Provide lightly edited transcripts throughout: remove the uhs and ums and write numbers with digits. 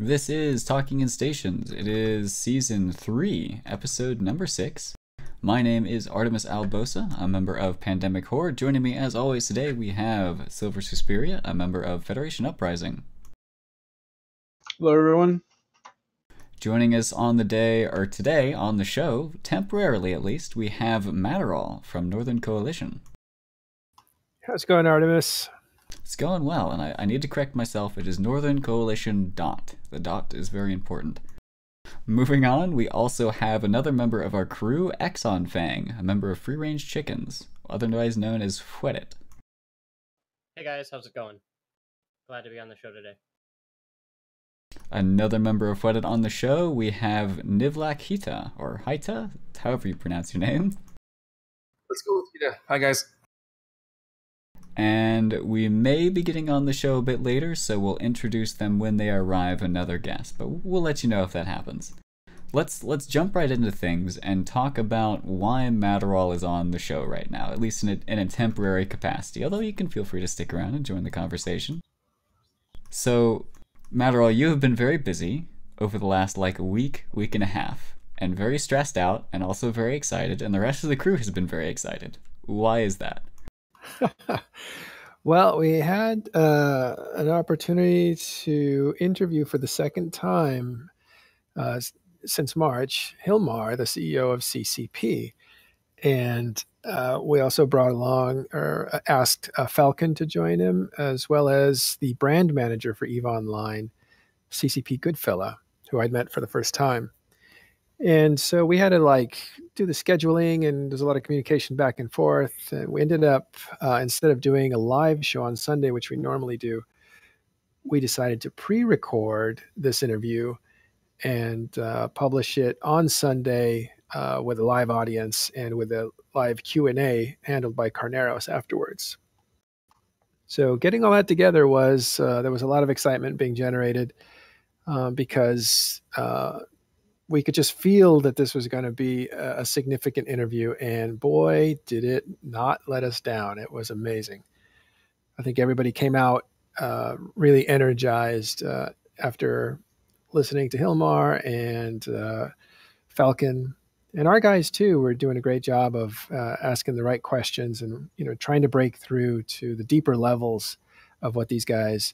This is Talking in Stations. It is season 3, episode number 6. My name is Artemis Albosa, a member of Pandemic Horde. Joining me as always today we have Silver Suspiria, a member of Federation Uprising. Hello everyone. Joining us on the day, or today on the show, temporarily at least, we have Matterall from Northern Coalition. How's it going, Artemis? It's going well, and I need to correct myself. It is Northern Coalition . The dot is very important. Moving on, we also have another member of our crew, Exonfang, a member of Free Range Chickens, otherwise known as Fweddit. Hey guys, how's it going? Glad to be on the show today. Another member of Fweddit on the show, we have Nivlak Hita, or Hita, however you pronounce your name. Let's go with Hita. Hi guys. And we may be getting on the show a bit later, so we'll introduce them when they arrive, another guest, but we'll let you know if that happens. Let's jump right into things and talk about why Matterall is on the show right now, at least in a temporary capacity, although you can feel free to stick around and join the conversation. So, Matterall, you have been very busy over the last, like, week and a half, and very stressed out, and also very excited, and the rest of the crew has been very excited. Why is that? Well, we had an opportunity to interview for the second time since March, Hilmar, the CEO of CCP. And we also brought along, or asked Falcon to join him, as well as the brand manager for EVE Online, CCP Goodfella, who I'd met for the first time. And so we had to do the scheduling, and there's a lot of communication back and forth. And we ended up, instead of doing a live show on Sunday, which we normally do, we decided to pre-record this interview and publish it on Sunday with a live audience and with a live Q&A handled by Carneros afterwards. So getting all that together was, there was a lot of excitement being generated because we could just feel that this was going to be a significant interview, and boy, did it not let us down. It was amazing. I think everybody came out really energized after listening to Hilmar and Falcon. And our guys, too, were doing a great job of asking the right questions and, you know, trying to break through to the deeper levels of what these guys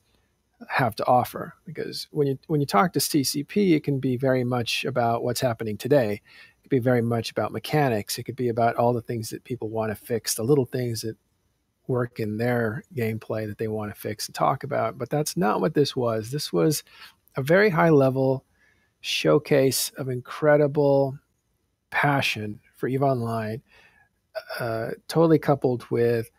have to offer, because when you talk to CCP, it can be very much about what's happening today. It could be very much about mechanics. It could be about all the things that people want to fix, the little things that work in their gameplay that they want to fix and talk about. But that's not what this was. This was a very high level showcase of incredible passion for EVE Online, totally coupled with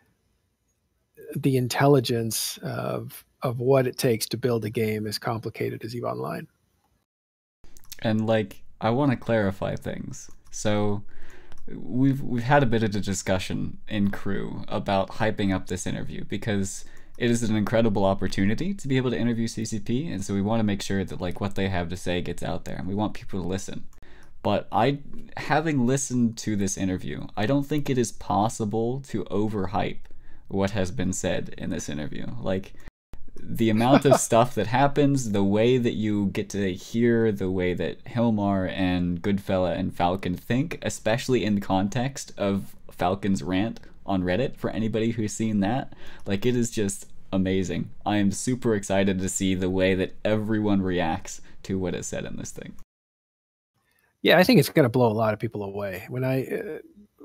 the intelligence of what it takes to build a game as complicated as EVE Online. And I want to clarify things. So we've had a bit of a discussion in crew about hyping up this interview, because it is an incredible opportunity to be able to interview CCP, and so we want to make sure that what they have to say gets out there, and we want people to listen. But having listened to this interview, I don't think it is possible to overhype what has been said in this interview. The amount of stuff that happens, the way that you get to hear the way that Hilmar and Goodfella and Falcon think, especially in the context of Falcon's rant on Reddit, for anybody who's seen that, it is just amazing. I am super excited to see the way that everyone reacts to what is said in this thing. Yeah, I think it's going to blow a lot of people away.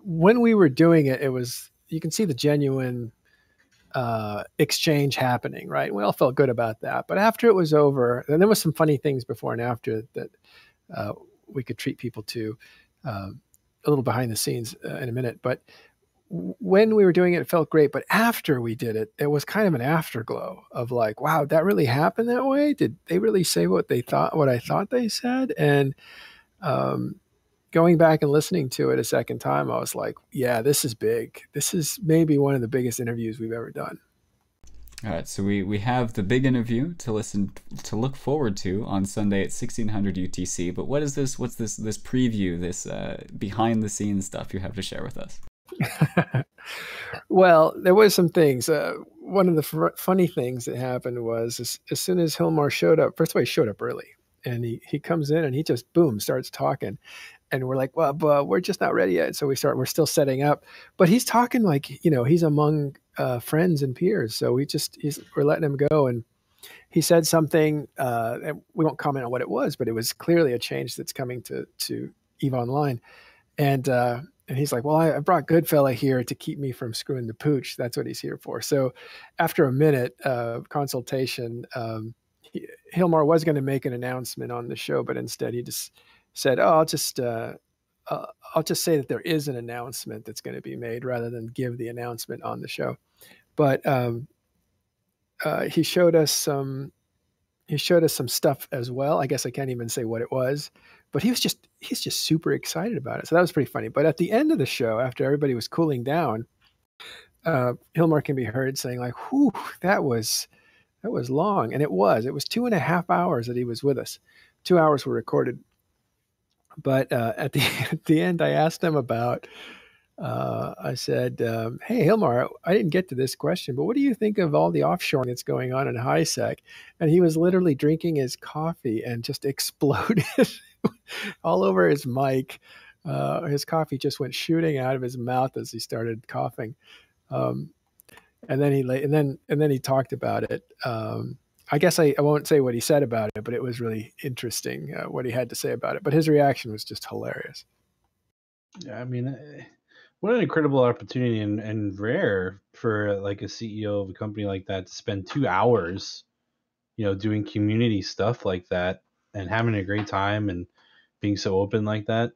When we were doing it, it was, you can see the genuine exchange happening, right? We all felt good about that. But after it was over, and there was some funny things before and after that we could treat people to, a little behind the scenes in a minute. But when we were doing it, it felt great. But after we did it, it was kind of an afterglow of wow, that really happened that way? Did they really say what they thought, what I thought they said? And going back and listening to it a second time, I was like, yeah, this is big. This is maybe one of the biggest interviews we've ever done. All right, so we have the big interview to look forward to on Sunday at 1600 UTC. But what is this? What's this preview, this behind the scenes stuff you have to share with us? Well, there was some things. one of the funny things that happened was as soon as Hilmar showed up, first of all, he showed up early. And he comes in and he just, boom, starts talking. And we're like, well, but we're just not ready yet. So we're still setting up. But he's talking like, you know, he's among friends and peers. So we just, we're letting him go. And he said something, and we won't comment on what it was, but it was clearly a change that's coming to EVE Online. And he's like, well, I brought Goodfella here to keep me from screwing the pooch. That's what he's here for. So after a minute of consultation, Hilmar was going to make an announcement on the show, but instead he just said, oh, I'll just say that there is an announcement that's going to be made rather than give the announcement on the show. But he showed us some, stuff as well. I guess I can't even say what it was, but he was just, he's just super excited about it. So that was pretty funny. But at the end of the show, after everybody was cooling down, Hilmar can be heard saying like, whew, that was long. And it was 2.5 hours that he was with us. 2 hours were recorded. But at the end, I asked him about, I said, hey, Hilmar, I didn't get to this question, but what do you think of all the offshoring that's going on in HiSec? And he was literally drinking his coffee and just exploded all over his mic. His coffee just went shooting out of his mouth as he started coughing. And then he talked about it. I guess I won't say what he said about it, but it was really interesting what he had to say about it. But his reaction was just hilarious. Yeah, I mean, what an incredible opportunity and rare for like a CEO of a company like that to spend 2 hours, you know, doing community stuff like that and having a great time and being so open like that.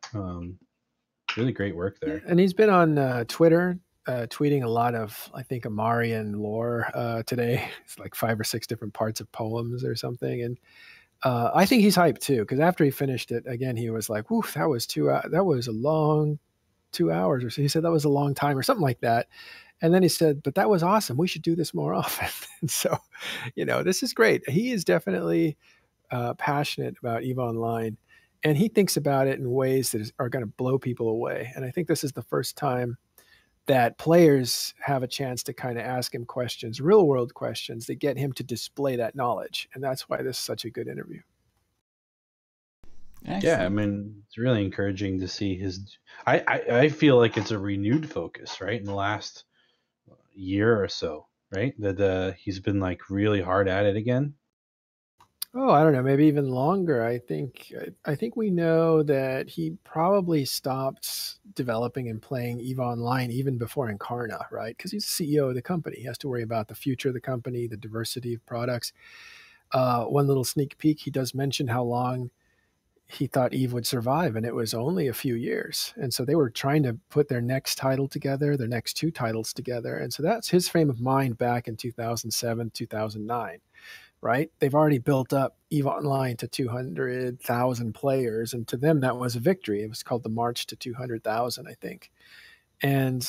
Really great work there. And he's been on Twitter tweeting a lot of, I think, Amarian lore today. It's like 5 or 6 different parts of poems or something. And I think he's hyped too, because after he finished it, again, he was like, woof, that was that was a long 2 hours or so. He said that was a long time or something like that. And then he said, but that was awesome. We should do this more often. And so, you know, this is great. He is definitely passionate about EVE Online, and he thinks about it in ways that are going to blow people away. And I think this is the first time that players have a chance to kind of ask him questions, real world questions that get him to display that knowledge. And that's why this is such a good interview. Excellent. Yeah, I mean, it's really encouraging to see his, I feel like it's a renewed focus, right? In the last year or so, right? That he's been like really hard at it again. Oh, I don't know, maybe even longer. I think we know that he probably stopped developing and playing EVE Online even before Incarna, right? Because he's the CEO of the company. He has to worry about the future of the company, the diversity of products. One little sneak peek, he does mention how long he thought EVE would survive, and it was only a few years. And so they were trying to put their next title together, their next 2 titles together. And so that's his frame of mind back in 2007, 2009. Right? They've already built up EVE Online to 200,000 players. And to them, that was a victory. It was called the March to 200,000, I think. And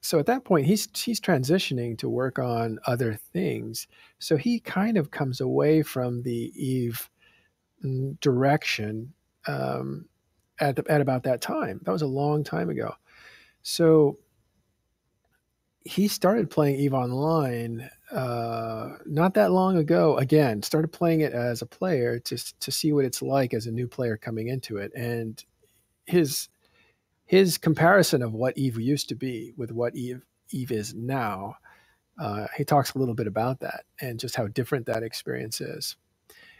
so at that point, he's transitioning to work on other things. So he kind of comes away from the EVE direction at about that time. That was a long time ago. So he started playing EVE Online not that long ago, again, started playing it as a player to see what it's like as a new player coming into it. And his comparison of what EVE used to be with what EVE is now, he talks a little bit about that and just how different that experience is.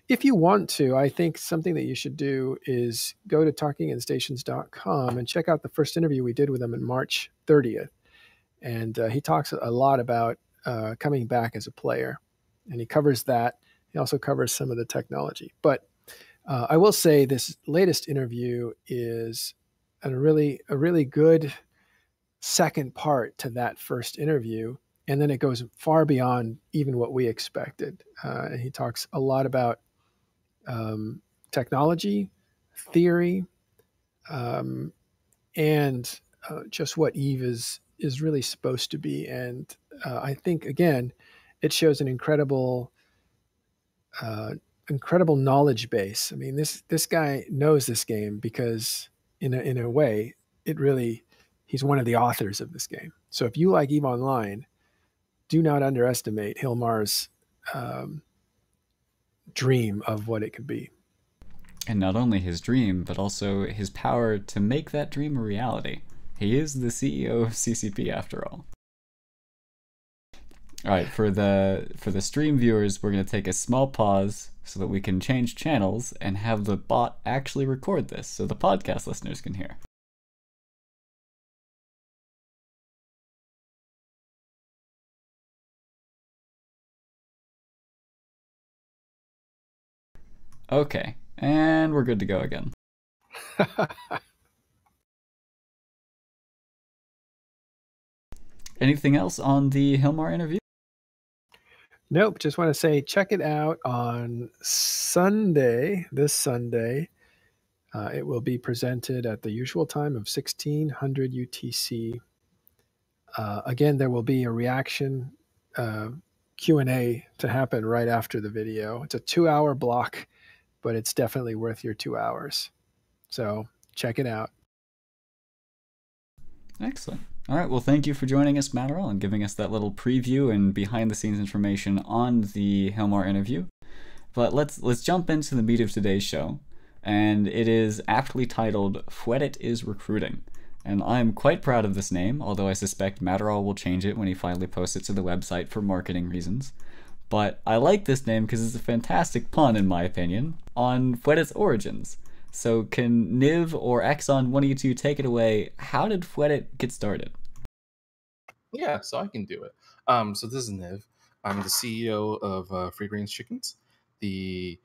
If you want to, I think something that you should do is go to talkinginstations.com and check out the first interview we did with him on March 30th. And he talks a lot about coming back as a player, and he covers that. He also covers some of the technology. But I will say this latest interview is a really good second part to that first interview, and then it goes far beyond even what we expected. He talks a lot about technology, theory, and just what EVE is really supposed to be. And I think, again, it shows an incredible knowledge base. I mean, this guy knows this game because in a way, he's one of the authors of this game. So if you like EVE Online, do not underestimate Hilmar's dream of what it could be. And not only his dream, but also his power to make that dream a reality. He is the CEO of CCP after all. Alright, for the stream viewers, we're going to take a small pause so that we can change channels and have the bot actually record this so the podcast listeners can hear. Okay, and we're good to go again. Anything else on the Hilmar interview? Nope, just want to say check it out on Sunday, this Sunday. It will be presented at the usual time of 1600 UTC. Again, there will be a reaction Q&A to happen right after the video. It's a 2-hour block, but it's definitely worth your 2 hours. So check it out. Excellent. All right, well, thank you for joining us, Matterall, and giving us that little preview and behind-the-scenes information on the Hilmar interview. But let's jump into the meat of today's show, and it is aptly titled, Fweddit is Recruiting. And I'm quite proud of this name, although I suspect Matterall will change it when he finally posts it to the website for marketing reasons. But I like this name because it's a fantastic pun, in my opinion, on Fweddit's origins. So can Niv or Exon, one of you two, take it away? How did Fweddit get started? Yeah, so I can do it. So this is Niv. I'm the CEO of Free Range Chickens, the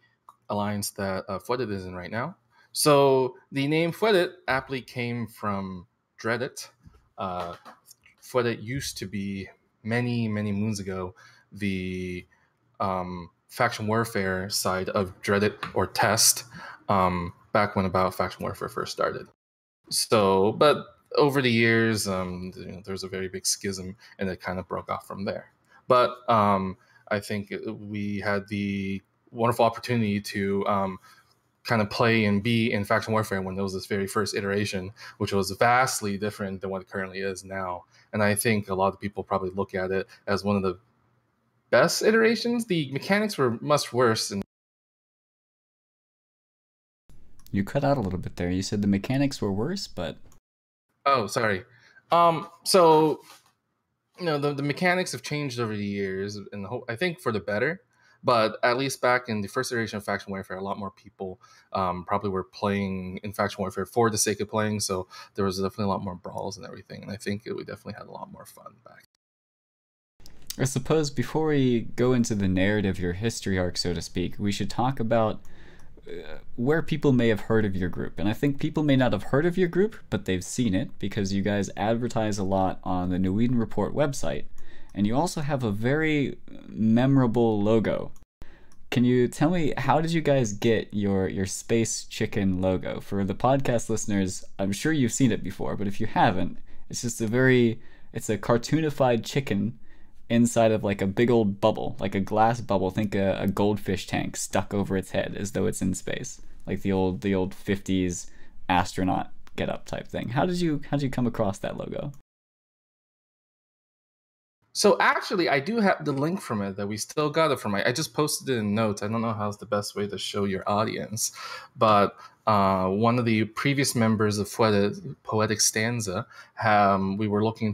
alliance that Fweddit is in right now. So the name Fweddit aptly came from Dreadit. Fweddit used to be, many, many moons ago, the Faction Warfare side of Dreadit or Test. Back when about Faction Warfare first started. So, but over the years, there was a very big schism, and it kind of broke off from there. But I think we had the wonderful opportunity to kind of play and be in Faction Warfare when there was this very first iteration, which was vastly different than what it currently is now. And I think a lot of people probably look at it as one of the best iterations. The mechanics were much worse. You cut out a little bit there. You said the mechanics were worse, but... Oh, sorry. So, you know, the mechanics have changed over the years, and the whole, I think for the better, but at least back in the first iteration of Faction Warfare, a lot more people probably were playing in Faction Warfare for the sake of playing, so there was definitely a lot more brawls and everything, and I think we definitely had a lot more fun back. I suppose before we go into the narrative, your history arc, so to speak, we should talk about where people may have heard of your group. And I think people may not have heard of your group, but they've seen it because you guys advertise a lot on the New Eden Report website, and you also have a very memorable logo. Can you tell me, how did you guys get your space chicken logo? For the podcast listeners, I'm sure you've seen it before, but if you haven't, it's just a very, it's a cartoonified chicken inside of like a big old bubble, like a glass bubble. Think a goldfish tank stuck over its head as though it's in space, like the old 50s astronaut get up type thing. How did you come across that logo? So actually, I do have the link from it that we still got it from. I just posted it in notes. I don't know how's the best way to show your audience, but one of the previous members of Fweddit, Poetic Stanza, we were looking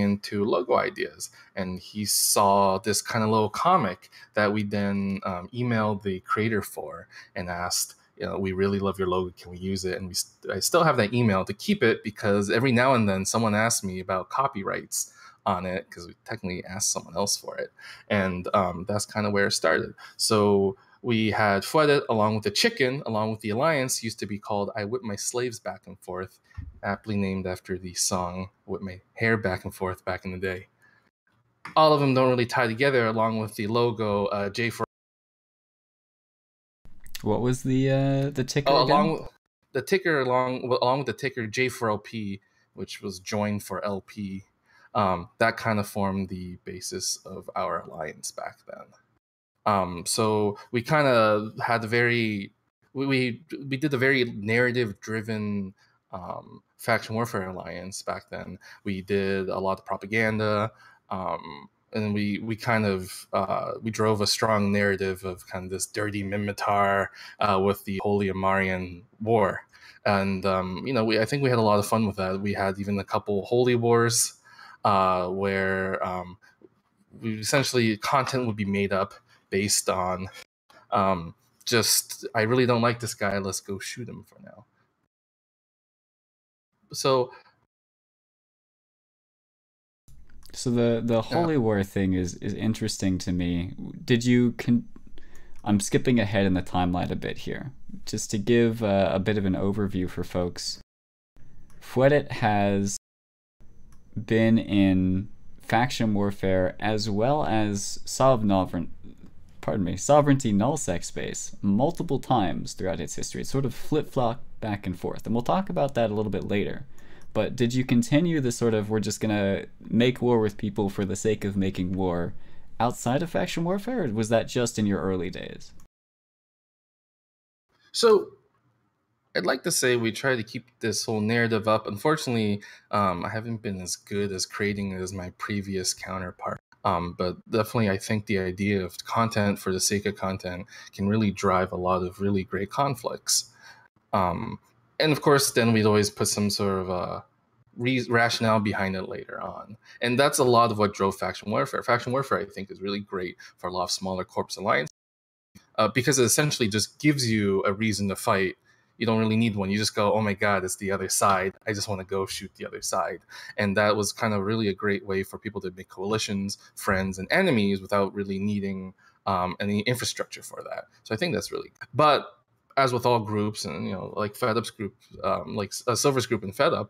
into logo ideas, and he saw this kind of little comic that we then emailed the creator for and asked, you know, we really love your logo, can we use it? And I still have that email to keep it, because every now and then someone asks me about copyrights on it, because we technically asked someone else for it. And that's kind of where it started. So we had Fweddit, along with the chicken, along with the alliance, used to be called I Whip My Slaves Back and Forth, aptly named after the song Whip My Hair Back and Forth back in the day. All of them don't really tie together, along with the logo, J for... What was the ticker again? Along with the ticker J for LP, which was joined for LP. That kind of formed the basis of our alliance back then. So we kind of had a very, we did a very narrative driven Faction Warfare Alliance back then. We did a lot of propaganda, and we kind of we drove a strong narrative of kind of this dirty Minmatar with the Holy Amarian War. And you know, I think we had a lot of fun with that. We had even a couple holy wars where we essentially content would be made up based on just I really don't like this guy. Let's go shoot him for now. So the holy war thing is interesting to me. Did you I'm skipping ahead in the timeline a bit here, just to give a bit of an overview for folks. Fweddit has been in faction warfare as well as sovereignty nullsec space multiple times throughout its history. It sort of flip-flopped back and forth, and we'll talk about that a little bit later. But did you continue this sort of, we're just gonna make war with people for the sake of making war outside of faction warfare, or was that just in your early days? So I'd like to say we try to keep this whole narrative up. Unfortunately, I haven't been as good as creating it as my previous counterpart. But definitely, I think the idea of content for the sake of content can really drive a lot of really great conflicts. And of course, then we'd always put some sort of rationale behind it later on. And that's a lot of what drove faction warfare. Faction warfare, I think, is really great for a lot of smaller corps alliances because it essentially just gives you a reason to fight. You don't really need one. You just go, oh my God, it's the other side. I just want to go shoot the other side. And that was kind of really a great way for people to make coalitions, friends, and enemies without really needing any infrastructure for that. So I think that's really good. But as with all groups, and you know, like FedUp's group, like Silver's group and FedUp,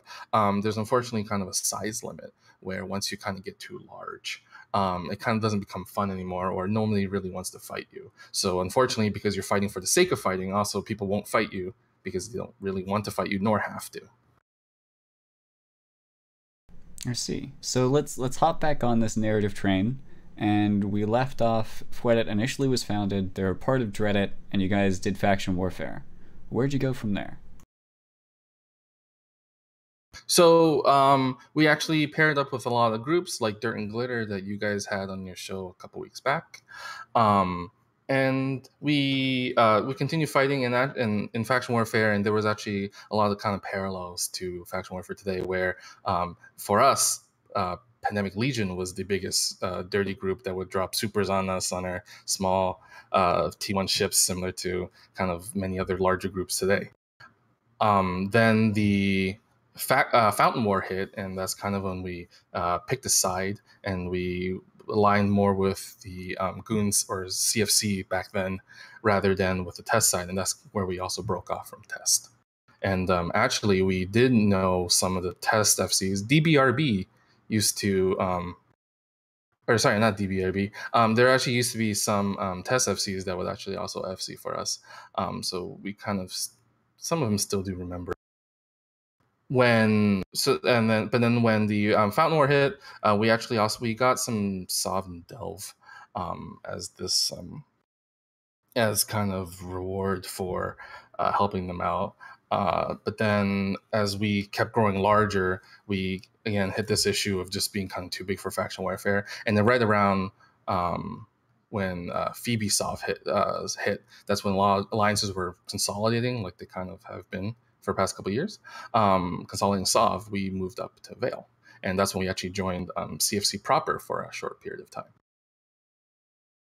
there's unfortunately kind of a size limit where once you kind of get too large, it kind of doesn't become fun anymore, or nobody really wants to fight you. So unfortunately, because you're fighting for the sake of fighting, also people won't fight you because they don't really want to fight you nor have to. I see. So let's hop back on this narrative train. And we left off, Fweddit initially was founded, they were part of Dreadit, and you guys did faction warfare. Where'd you go from there? So we actually paired up with a lot of groups like Dirt and Glitter that you guys had on your show a couple weeks back. And we continued fighting in faction warfare, and there was actually a lot of kind of parallels to faction warfare today where for us, Pandemic Legion was the biggest dirty group that would drop supers on us on our small T1 ships, similar to kind of many other larger groups today. Then the Fountain War hit, and that's kind of when we picked a side and we aligned more with the Goons or CFC back then rather than with the Test side, and that's where we also broke off from Test. And actually, we did know some of the Test FCs. DBRB used to, or sorry, not DBRB. There actually used to be some Test FCs that would actually also FC for us. So we kind of, some of them still do remember. But then when the Fountain War hit, we actually also, we got some Sov and Delve as this, as kind of reward for helping them out. But then as we kept growing larger, we again hit this issue of just being kind of too big for faction warfare. And then right around when Phoebe Sov hit, that's when a lot of alliances were consolidating, like they kind of have been for the past couple of years. Consolidating Sov, we moved up to Vale. And that's when we actually joined CFC proper for a short period of time.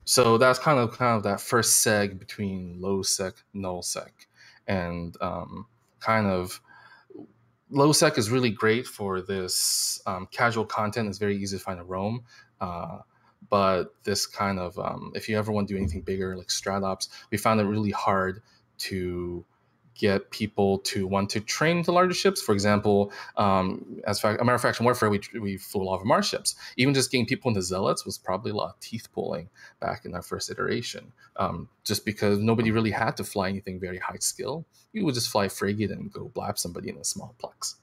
So that's kind of that first seg between low sec, null sec. And kind of low sec is really great for this casual content. It's very easy to find a roam. But this kind of, if you ever want to do anything bigger, like strat ops, we found it really hard to get people to want to train to larger ships. For example, as a matter of faction warfare, we flew a lot of Amarr ships. Even just getting people into zealots was probably a lot of teeth pulling back in our first iteration, just because nobody really had to fly anything very high skill. You would just fly frigate and go blap somebody in a small plex.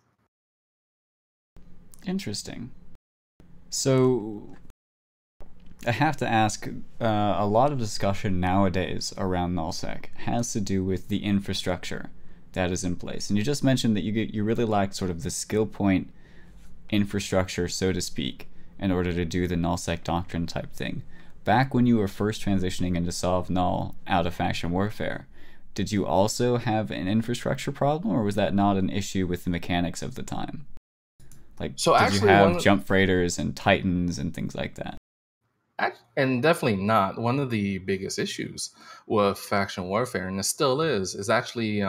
Interesting. So I have to ask, a lot of discussion nowadays around nullsec has to do with the infrastructure. that is in place. And you just mentioned that you really lacked sort of the skill point infrastructure, so to speak, in order to do the null-sec doctrine type thing. Back when you were first transitioning into Solve Null out of Faction Warfare, did you also have an infrastructure problem, or was that not an issue with the mechanics of the time? Like, so did you have jump freighters and titans and things like that? And definitely not. One of the biggest issues with Faction Warfare, and it still is actually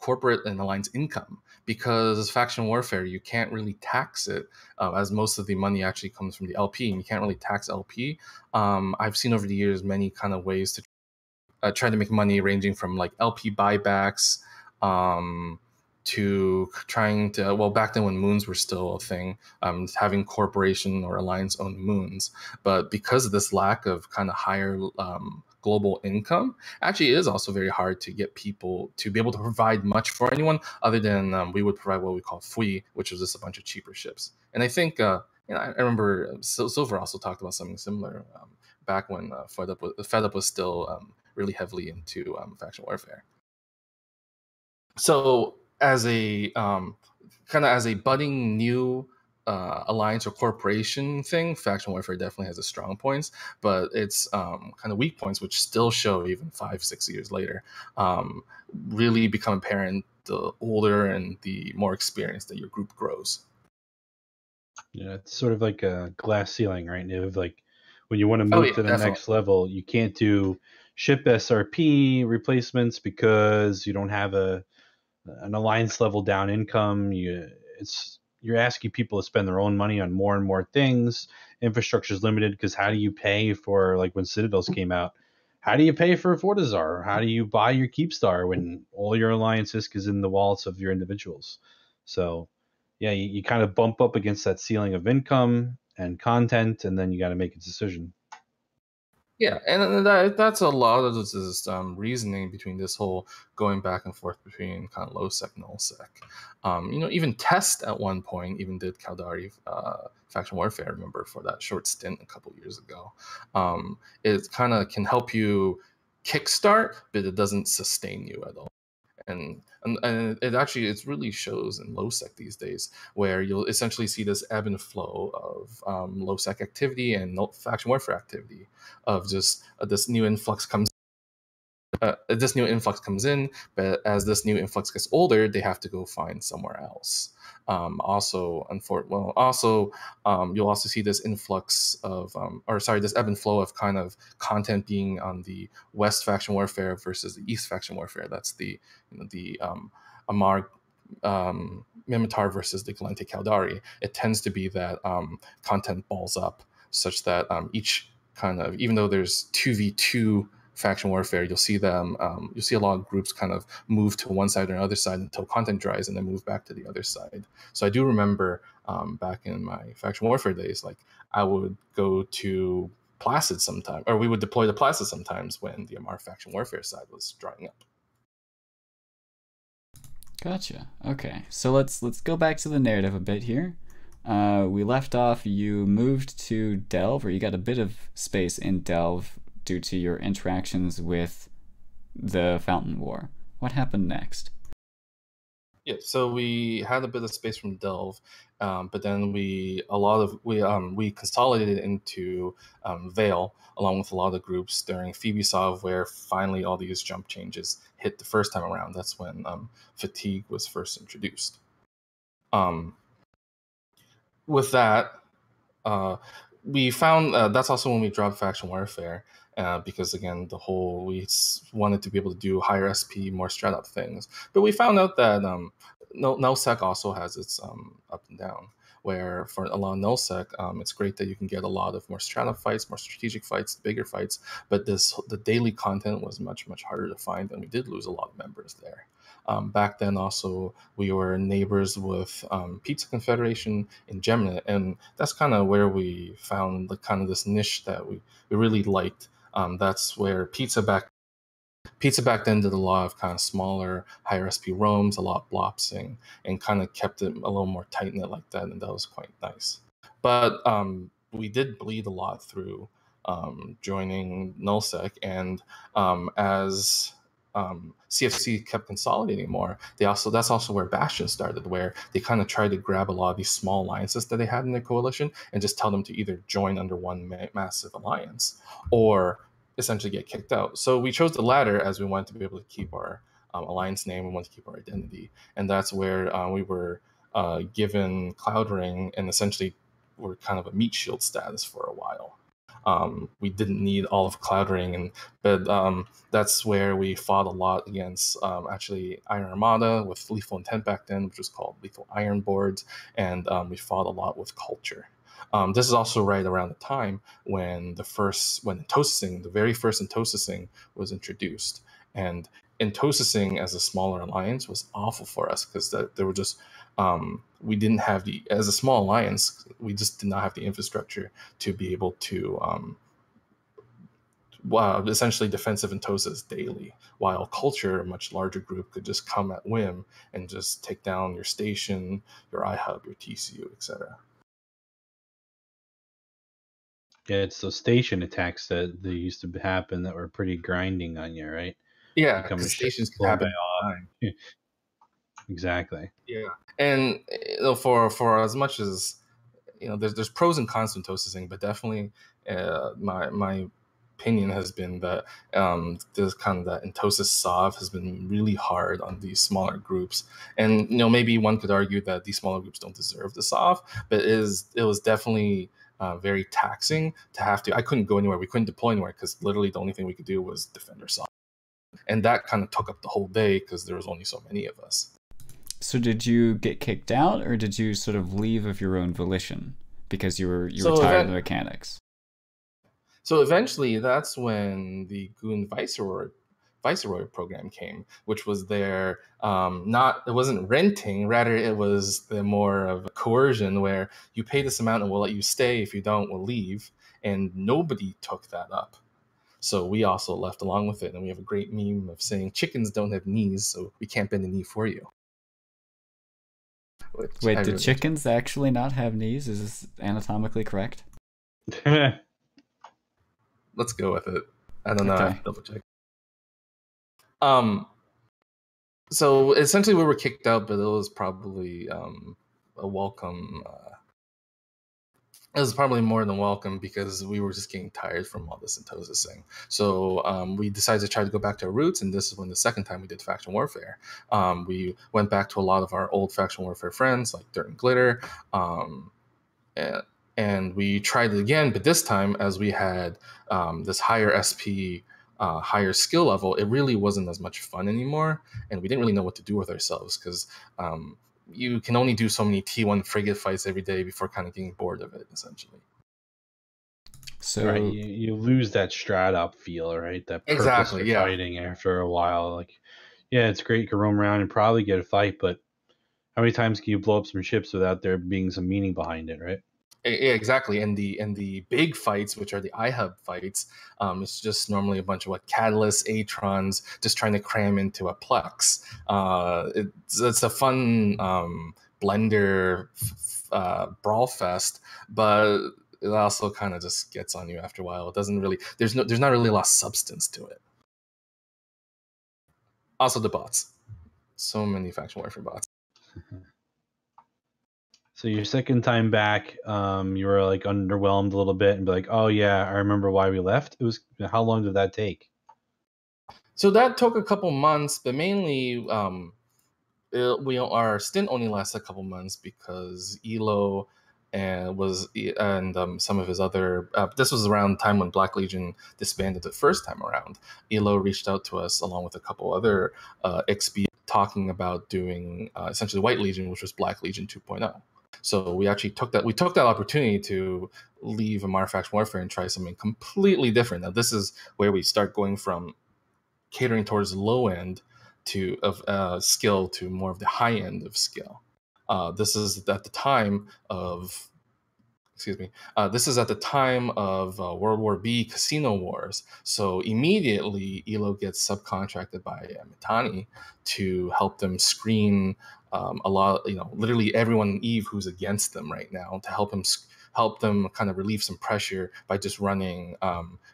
corporate and alliance income. Because Faction Warfare, you can't really tax it, as most of the money actually comes from the LP, and you can't really tax LP. I've seen over the years many kind of ways to try to make money, ranging from like LP buybacks to trying to, well, back then when moons were still a thing, having corporation or alliance owned moons. But because of this lack of kind of higher global income, actually it is also very hard to get people to be able to provide much for anyone other than we would provide what we call fui, which was just a bunch of cheaper ships. And I think, you know, I remember Silver also talked about something similar back when Fweddit was still really heavily into Faction Warfare. So as a kind of as a budding new alliance or corporation thing, Faction Warfare definitely has its strong points, but it's kind of weak points, which still show even 5-6 years later, really become apparent the older and the more experienced that your group grows. Yeah, it's sort of like a glass ceiling, right? Niv? Like when you want to move to the next level, you can't do ship SRP replacements because you don't have an alliance level down income. You're asking people to spend their own money on more and more things. Infrastructure is limited because how do you pay for, like when Citadels came out, how do you pay for Fortizar? How do you buy your Keepstar when all your alliances is in the wallets of your individuals? So yeah, you kind of bump up against that ceiling of income and content, and then you got to make a decision. Yeah, and that's a lot of this reasoning between this whole going back and forth between kind of low sec, null sec. You know, even Test at one point even did Kaldari Faction Warfare, I remember, for that short stint a couple years ago. It kind of can help you kickstart, but it doesn't sustain you at all. And it actually, it really shows in low sec these days, where you'll essentially see this ebb and flow of low sec activity and Faction Warfare activity, of just this new influx comes in, but as this new influx gets older, they have to go find somewhere else. You'll also see this influx of, this ebb and flow of kind of content being on the West Faction Warfare versus the East Faction Warfare. That's the, you know, the Amarr Mimitar versus the Galente Kaldari. It tends to be that content balls up, such that each kind of, even though there's 2v2 Faction Warfare, you'll see them. You'll see a lot of groups kind of move to one side or another side until content dries, and then move back to the other side. So I do remember back in my Faction Warfare days, like I would go to Placid sometimes, or we would deploy to Placid sometimes when the Amarr Faction Warfare side was drying up. Gotcha. Okay, so let's go back to the narrative a bit here. We left off. You moved to Delve, or you got a bit of space in Delve, due to your interactions with the Fountain War. What happened next? Yeah, so we had a bit of space from Delve, but then we consolidated into Vale, along with a lot of groups during Phoebe Solve, where finally all these jump changes hit the first time around. That's when fatigue was first introduced. With that, we found that's also when we dropped Faction Warfare, because again, we wanted to be able to do higher SP, more strat up things. But we found out that nullsec also has its up and down, where for a lot of nullsec, it's great that you can get a lot of more strat up fights, more strategic fights, bigger fights. But the daily content was much, much harder to find, and we did lose a lot of members there. Back then, also, we were neighbors with Pizza Confederation in Gemini, and that's kind of where we found the kind of this niche that we really liked. That's where Pizza back then did a lot of kind of smaller, higher SP roams, a lot of blopsing, and kind of kept it a little more tight-knit like that, and that was quite nice. But we did bleed a lot through joining nullsec, and as CFC kept consolidating more, they also, that's also where Bastion started, where they kind of tried to grab a lot of these small alliances that they had in their coalition and just tell them to either join under one massive alliance or essentially get kicked out. So we chose the latter as we wanted to be able to keep our alliance name and want to keep our identity. And that's where we were given Cloud Ring and essentially were kind of a meat shield status for a while. We didn't need all of Cloud Ring, and but that's where we fought a lot against actually Iron Armada with Lethal Intent back then, which was called Lethal Iron Boards, and we fought a lot with Culture. This is also right around the time when the very first Entosising was introduced, and Entosising as a smaller alliance was awful for us because there were just we didn't have the, as a small alliance, we just did not have the infrastructure to be able to essentially defensive Entosis daily, while Culture, a much larger group, could just come at whim and just take down your station, your iHub, your TCU, etc. Yeah, it's those station attacks that they used to happen that were pretty grinding on you, right? Yeah, because stations can happen all the time. Yeah. Exactly. Yeah, and you know, for as much as you know, there's pros and cons to Entosising, but definitely my opinion has been that this kind of that Entosis Sov has been really hard on these smaller groups, and you know, maybe one could argue that these smaller groups don't deserve the Sov, but it was definitely very taxing to have to. I couldn't go anywhere. We couldn't deploy anywhere because literally the only thing we could do was defend our Sov, and that kind of took up the whole day because there was only so many of us. So did you get kicked out, or did you sort of leave of your own volition because you were tired of the mechanics? So eventually, that's when the Goon Viceroy program came, which was their it wasn't renting, rather it was the more of a coercion where you pay this amount and we'll let you stay. If you don't, we'll leave. And nobody took that up. So we also left along with it, and we have a great meme of saying chickens don't have knees, so we can't bend a knee for you. Wait, do chickens actually not have knees? Is this anatomically correct? Let's go with it. I don't know. I have to double check. So essentially, we were kicked out, but it was probably a welcome. It was probably more than welcome because we were just getting tired from all this Entosis thing. So we decided to try to go back to our roots, and this is when the second time we did Faction Warfare. We went back to a lot of our old Faction Warfare friends, like Dirt and Glitter, and we tried it again, but this time, as we had this higher SP, higher skill level, it really wasn't as much fun anymore, and we didn't really know what to do with ourselves because you can only do so many T1 frigate fights every day before kind of getting bored of it, essentially. So right, you lose that strat up feel, right? That purpose of fighting after a while. Like, yeah, it's great you can roam around and probably get a fight, but how many times can you blow up some ships without there being some meaning behind it, right? Yeah, exactly. And the big fights, which are the iHub fights, it's just normally a bunch of like Catalysts, Atrons, just trying to cram into a Plex. It's a fun blender brawl fest, but it also kind of just gets on you after a while. It doesn't really. There's not really a lot of substance to it. Also, the bots. So many Faction Warfare bots. So your second time back, you were like underwhelmed a little bit and be like, oh yeah, I remember why we left. It was, how long did that take? So that took a couple months, but mainly our stint only lasted a couple months because Elo and some of his other, this was around the time when Black Legion disbanded the first time around. Elo reached out to us along with a couple other XP talking about doing essentially White Legion, which was Black Legion 2.0. So we actually took that opportunity to leave Amarr Faction Warfare and try something completely different. Now this is where we start going from catering towards low end of skill to more of the high end of skill. This is at the time of World War B Casino Wars. So immediately, Elo gets subcontracted by Mitanni to help them screen a lot. You know, literally everyone in EVE who's against them right now to help them kind of relieve some pressure by just running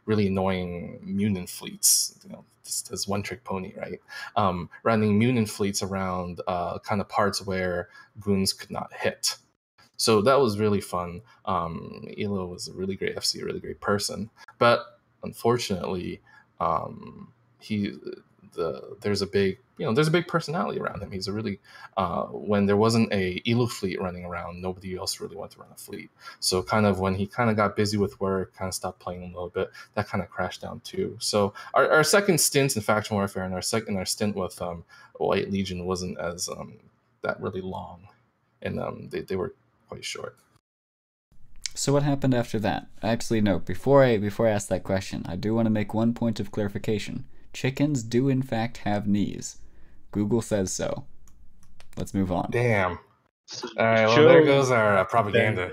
really annoying Munin fleets. You know, as one-trick pony, right? Running Munin fleets around kind of parts where goons could not hit. So that was really fun. Elo was a really great FC, a really great person. But unfortunately, there's a big personality around him. He's a really when there wasn't a Elo fleet running around, nobody else really wanted to run a fleet. So kind of when he kind of got busy with work, kind of stopped playing a little bit, that kind of crashed down too. So our second stint in Faction Warfare and our stint with White Legion wasn't as that really long, and they were quite short. So what happened after that? Actually, no. Before I ask that question, I do want to make one point of clarification. Chickens do in fact have knees. Google says so. Let's move on. Damn. All right. Well, there goes our propaganda.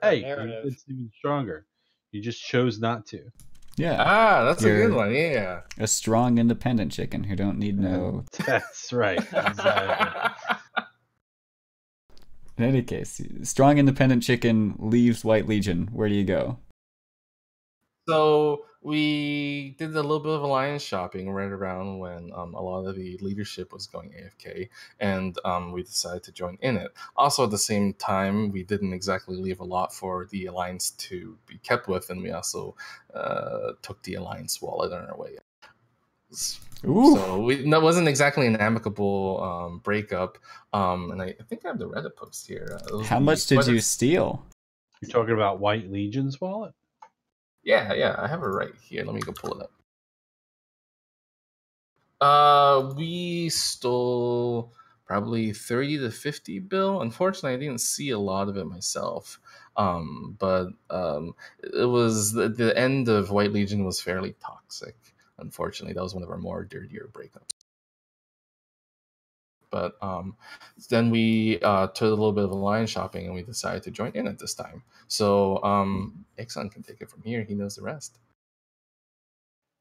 Hey, it's even stronger. You just chose not to. Yeah. Ah, that's a good one. Yeah. A strong, independent chicken who don't need no. That's right. Exactly. In any case, strong, independent chicken leaves White Legion. Where do you go? So we did a little bit of alliance shopping right around when a lot of the leadership was going AFK, and we decided to join InIt. Also, at the same time, we didn't exactly leave a lot for the alliance to be kept with, and we also took the alliance wallet on our way. Ooh. So that wasn't exactly an amicable breakup, and I think I have the Reddit post here. How much did you steal? You're talking about White Legion's wallet? Yeah, I have it right here. Let me go pull it up. We stole probably 30 to 50 bill. Unfortunately, I didn't see a lot of it myself. But it was the end of White Legion was fairly toxic. Unfortunately, that was one of our more dirtier breakups. But then we took a little bit of alliance shopping, and we decided to join InIt this time. So Exon can take it from here. He knows the rest.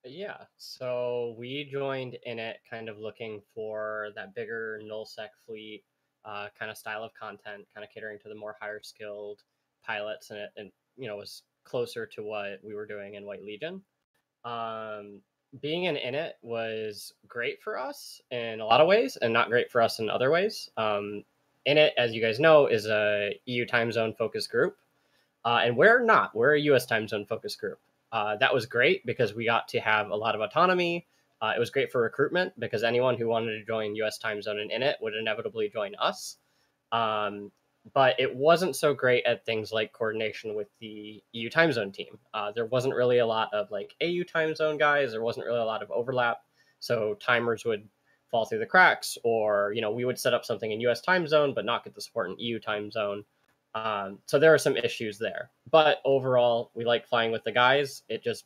Yeah, so we joined InIt kind of looking for that bigger nullsec fleet kind of style of content, kind of catering to the more higher skilled pilots, and you know, was closer to what we were doing in White Legion. Being in InIt was great for us in a lot of ways, and not great for us in other ways. InIt, as you guys know, is a EU time zone focused group, and we're a US time zone focused group. That was great because we got to have a lot of autonomy. It was great for recruitment because anyone who wanted to join US time zone and InIt would inevitably join us. But it wasn't so great at things like coordination with the EU time zone team. There wasn't really a lot of like AU time zone guys. There wasn't really a lot of overlap. So timers would fall through the cracks, or, you know, we would set up something in US time zone, but not get the support in EU time zone. So there are some issues there, but overall we like flying with the guys. It just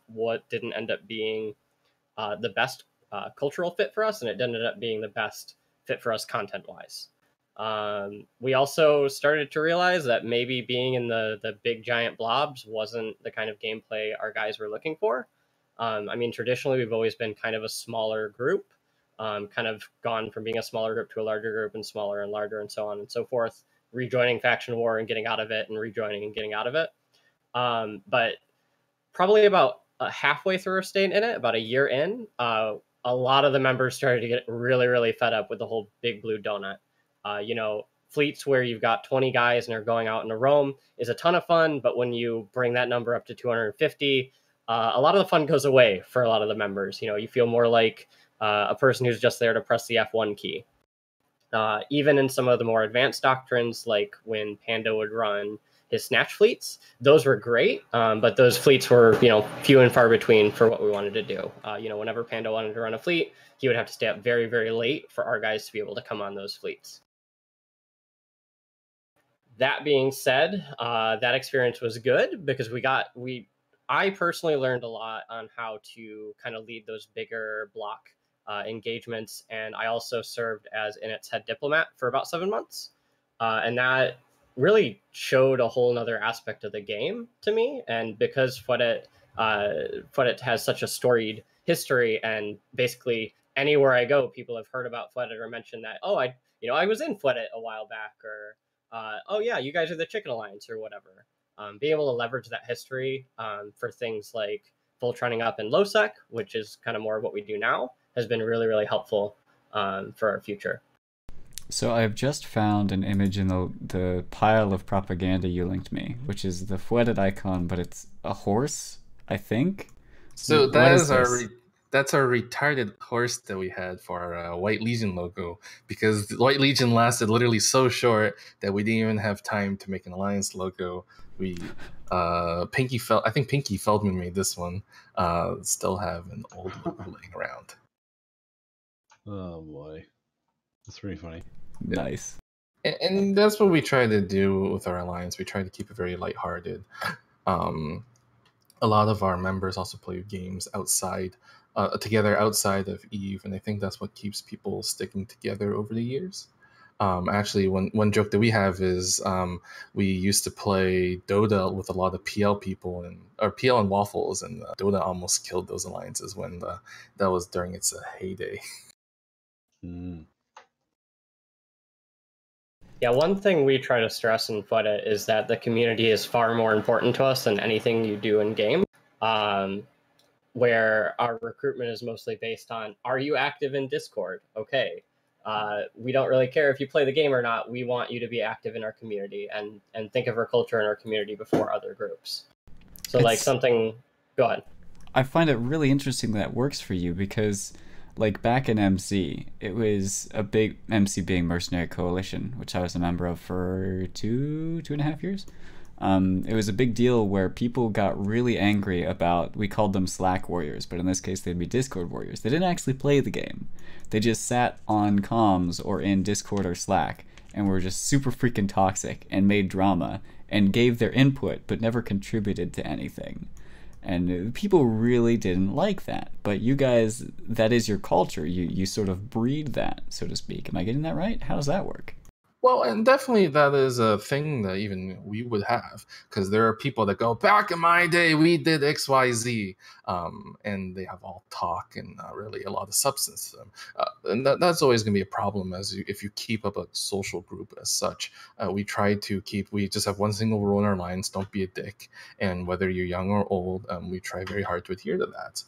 didn't end up being the best cultural fit for us. And it ended up being the best fit for us content wise. We also started to realize that maybe being in the big giant blobs wasn't the kind of gameplay our guys were looking for. I mean, traditionally, we've always been kind of a smaller group, kind of gone from being a smaller group to a larger group, and smaller and larger, and so on and so forth, rejoining Faction War and getting out of it, and rejoining and getting out of it. But probably about halfway through our staying in it, about a year in, a lot of the members started to get really, really fed up with the whole big blue donut. You know, fleets where you've got 20 guys and are going out in a roam is a ton of fun. But when you bring that number up to 250, a lot of the fun goes away for a lot of the members. You know, you feel more like a person who's just there to press the F1 key. Even in some of the more advanced doctrines, like when Panda would run his snatch fleets, those were great. But those fleets were, you know, few and far between for what we wanted to do. You know, whenever Panda wanted to run a fleet, he would have to stay up very, very late for our guys to be able to come on those fleets. That being said, that experience was good because I personally learned a lot on how to kind of lead those bigger block engagements. And I also served as InIt's head diplomat for about 7 months. And that really showed a whole nother aspect of the game to me. And because Fweddit has such a storied history, and basically anywhere I go, people have heard about Fweddit or mentioned that, oh, I was in Fweddit a while back, or oh yeah, you guys are the Chicken Alliance or whatever. Being able to leverage that history for things like full trending up in low sec, which is kind of more what we do now, has been really, really helpful for our future. So I've just found an image in the pile of propaganda you linked me, which is the Fweddit icon, but it's a horse, I think. So that is that's our retarded horse that we had for our White Legion logo, because the White Legion lasted literally so short that we didn't even have time to make an Alliance logo. We I think Pinky Feldman made this one. Still have an old logo laying around. Oh boy. That's pretty funny. Nice. And that's what we try to do with our Alliance. We try to keep it very lighthearted. A lot of our members also play games outside, together outside of EVE, and I think that's what keeps people sticking together over the years. Actually, one joke that we have is we used to play Dota with a lot of PL people, or PL and Waffles, and Dota almost killed those alliances when that was during its heyday. Mm. Yeah, one thing we try to stress in Fweddit is that the community is far more important to us than anything you do in game, where our recruitment is mostly based on, are you active in Discord? Okay. We don't really care if you play the game or not. We want you to be active in our community and think of our culture and our community before other groups. So it's, like something... Go ahead. I find it really interesting that works for you because... Like back in MC, it was a big, MC being Mercenary Coalition, which I was a member of for two and a half years. It was a big deal where people got really angry about, we called them Slack warriors, but in this case they'd be Discord warriors. They didn't actually play the game. They just sat on comms or in Discord or Slack and were just super freaking toxic and made drama and gave their input but never contributed to anything. And people really didn't like that. But you guys, that is your culture. You sort of breed that, so to speak. Am I getting that right? How does that work? Well, and definitely that is a thing that even we would have, because there are people that go, back in my day, we did X, Y, Z. And they have all talk and not really a lot of substance to them. And that's always going to be a problem if you keep up a social group as such. We just have one single rule in our lines, don't be a dick. And whether you're young or old, we try very hard to adhere to that.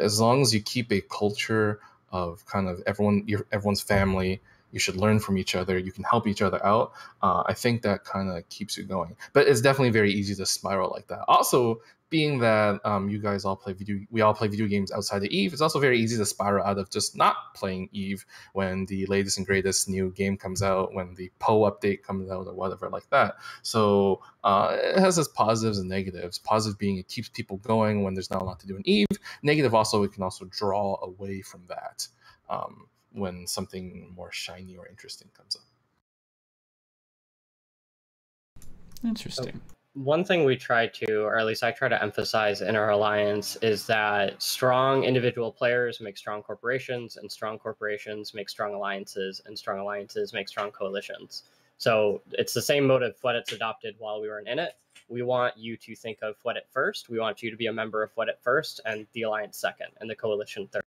As long as you keep a culture of kind of everyone's family, you should learn from each other. You can help each other out. I think that kind of keeps you going. But it's definitely very easy to spiral like that. Also, being that you guys all play video games outside of EVE, it's also very easy to spiral out of just not playing EVE when the latest and greatest new game comes out, when the PO update comes out, or whatever like that. So it has its positives and negatives. Positive being it keeps people going when there's not a lot to do in EVE. Negative also, it can also draw away from that. When something more shiny or interesting comes up. Interesting. So one thing we try to, or at least I try to emphasize in our alliance, is that strong individual players make strong corporations, and strong corporations make strong alliances, and strong alliances make strong coalitions. So it's the same motive Fweddit's adopted while we were in InIt. We want you to think of Fweddit first. We want you to be a member of Fweddit first, and the alliance second, and the coalition third.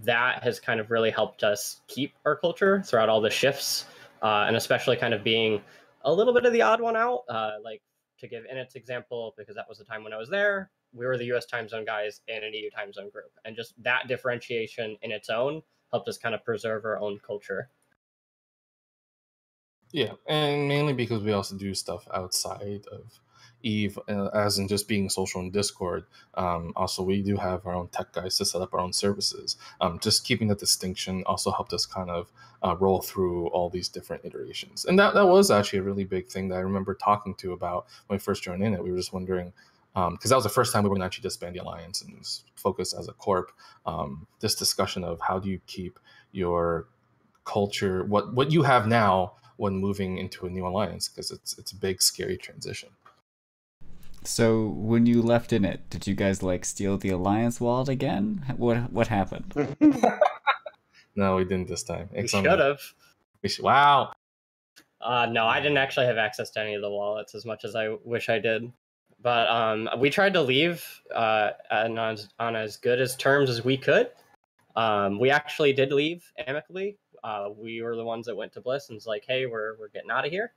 That has kind of really helped us keep our culture throughout all the shifts, and especially kind of being a little bit of the odd one out. Like to give InIt's example, because that was the time when I was there, we were the US time zone guys in an EU time zone group. And just that differentiation in its own helped us kind of preserve our own culture. Yeah, and mainly because we also do stuff outside of EVE, as in just being social in Discord. Also, we do have our own tech guys to set up our own services. Just keeping that distinction also helped us kind of roll through all these different iterations. And that was actually a really big thing that I remember talking to about when I first joined InIt. We were just wondering, because that was the first time we were going to actually disband the alliance and focus as a corp, this discussion of how do you keep your culture, what you have now when moving into a new alliance, because it's a big, scary transition. So when you left InIt, did you guys like steal the alliance wallet again? What happened? No, we didn't this time. We should have. Wow. No, I didn't actually have access to any of the wallets as much as I wish I did. But we tried to leave on as good as terms as we could. We actually did leave amicably. We were the ones that went to Bliss and was like, "Hey, we're getting out of here."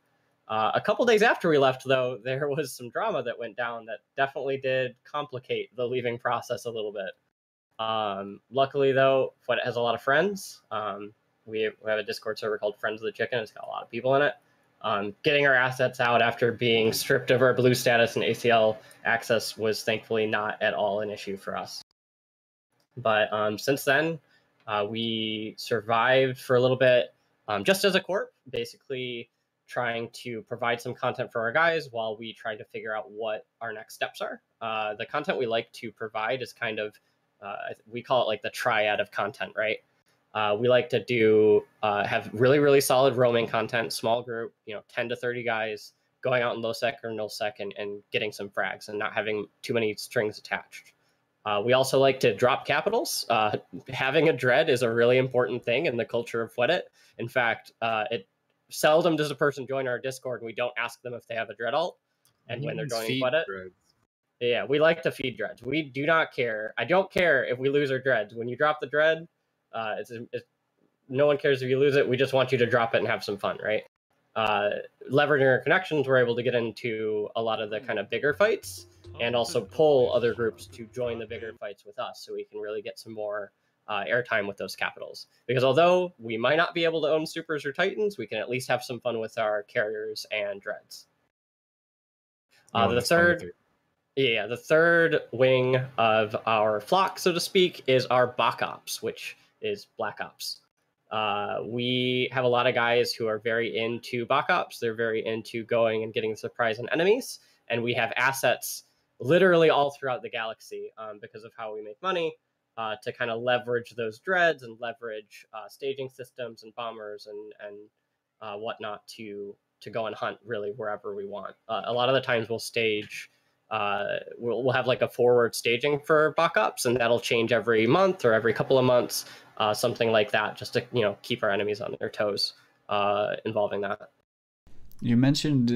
A couple days after we left, though, there was some drama that went down that definitely did complicate the leaving process a little bit. Luckily, though, Fweddit has a lot of friends. We have a Discord server called Friends of the Chicken. It's got a lot of people in it. Getting our assets out after being stripped of our blue status and ACL access was thankfully not at all an issue for us. But since then, we survived for a little bit just as a corp, basically trying to provide some content for our guys while we try to figure out what our next steps are. The content we like to provide is kind of, we call it like the triad of content, right? We like to do have really, really solid roaming content, small group, 10 to 30 guys going out in low sec or null sec and getting some frags and not having too many strings attached. We also like to drop capitals. Having a dread is a really important thing in the culture of Fweddit. In fact, it seldom does a person join our Discord and we don't ask them if they have a dread alt. And when they're joining Fweddit, yeah, we like to feed dreads. We do not care. I don't care if we lose our dreads. When you drop the dread, no one cares if you lose it. We just want you to drop it and have some fun, right? Leveraging our connections, we're able to get into a lot of the kind of bigger fights and also pull other groups to join the bigger fights with us so we can really get some more airtime with those capitals. Because although we might not be able to own supers or titans, we can at least have some fun with our carriers and dreads. The third wing of our flock, so to speak, is our Bach Ops, which is Black Ops. We have a lot of guys who are very into Bach Ops. They're very into going and getting surprise on enemies, and we have assets literally all throughout the galaxy because of how we make money to kind of leverage those dreads and leverage staging systems and bombers and whatnot to go and hunt really wherever we want. A lot of the times we'll stage, we'll have like a forward staging for Bach Ops, and that'll change every month or every couple of months, something like that, just to keep our enemies on their toes involving that. You mentioned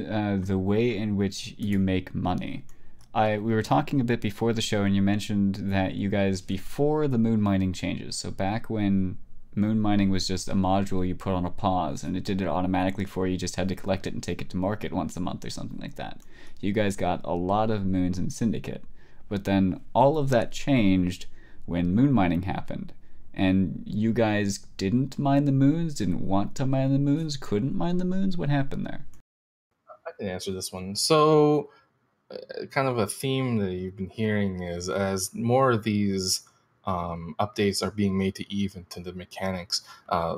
the way in which you make money. We were talking a bit before the show, and you mentioned that you guys, before the moon mining changes, so back when moon mining was just a module you put on a pause and it did it automatically for you, just had to collect it and take it to market once a month or something like that. You guys got a lot of moons in Syndicate, but then all of that changed when moon mining happened, and you guys didn't mine the moons, didn't want to mine the moons, couldn't mine the moons. What happened there? I can answer this one. So kind of a theme that you've been hearing is as more of these updates are being made to EVE and to the mechanics, I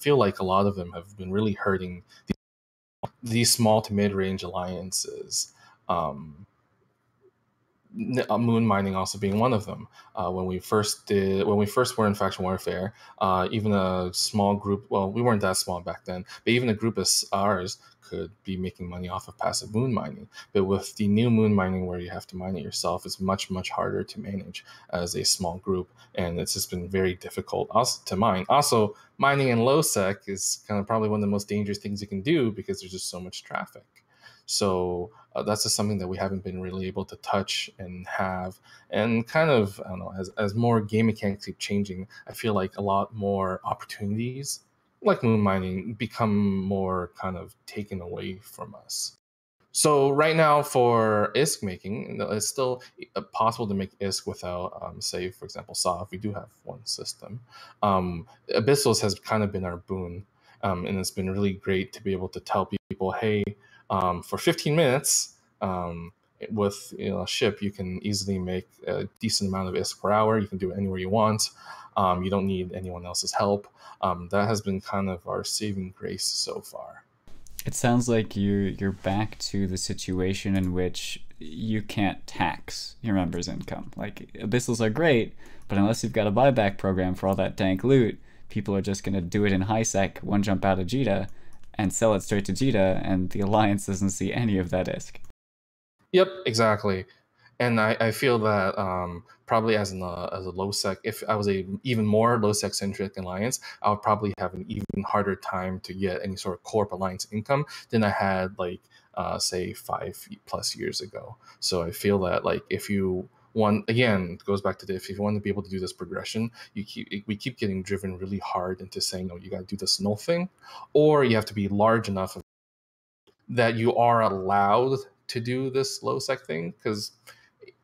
feel like a lot of them have been really hurting these small to mid-range alliances. Moon mining also being one of them. When we first were in Faction Warfare, even a small group, well, we weren't that small back then, but even a group as ours could be making money off of passive moon mining. But with the new moon mining, where you have to mine it yourself, it's much, much harder to manage as a small group, and it's just been very difficult also to mine. Also, mining in low sec is kind of probably one of the most dangerous things you can do because there's just so much traffic. So that's just something that we haven't been really able to touch and have. And kind of, I don't know, as more game mechanics keep changing, I feel like a lot more opportunities like moon mining become more kind of taken away from us. So right now for ISK making, it's still possible to make ISK without, say, for example, Soft. We do have one system. Abyssals has kind of been our boon, and it's been really great to be able to tell people, hey, for 15 minutes with a ship, you can easily make a decent amount of ISK per hour. You can do it anywhere you want. You don't need anyone else's help. That has been kind of our saving grace so far. It sounds like you're back to the situation in which you can't tax your members' income. Like, Abyssals are great, but unless you've got a buyback program for all that dank loot, people are just going to do it in high sec, one jump out of Jita, and sell it straight to Jita, and the Alliance doesn't see any of that ISK. Yep, exactly. And I feel that probably as a low sec, if I was a even more low sec centric alliance, I would probably have an even harder time to get any sort of corp alliance income than I had like say 5+ years ago. So I feel that like if you want, again, it goes back to if you want to be able to do this progression, we keep getting driven really hard into saying, no, you got to do this null thing, or you have to be large enough that you are allowed to do this low-sec thing, because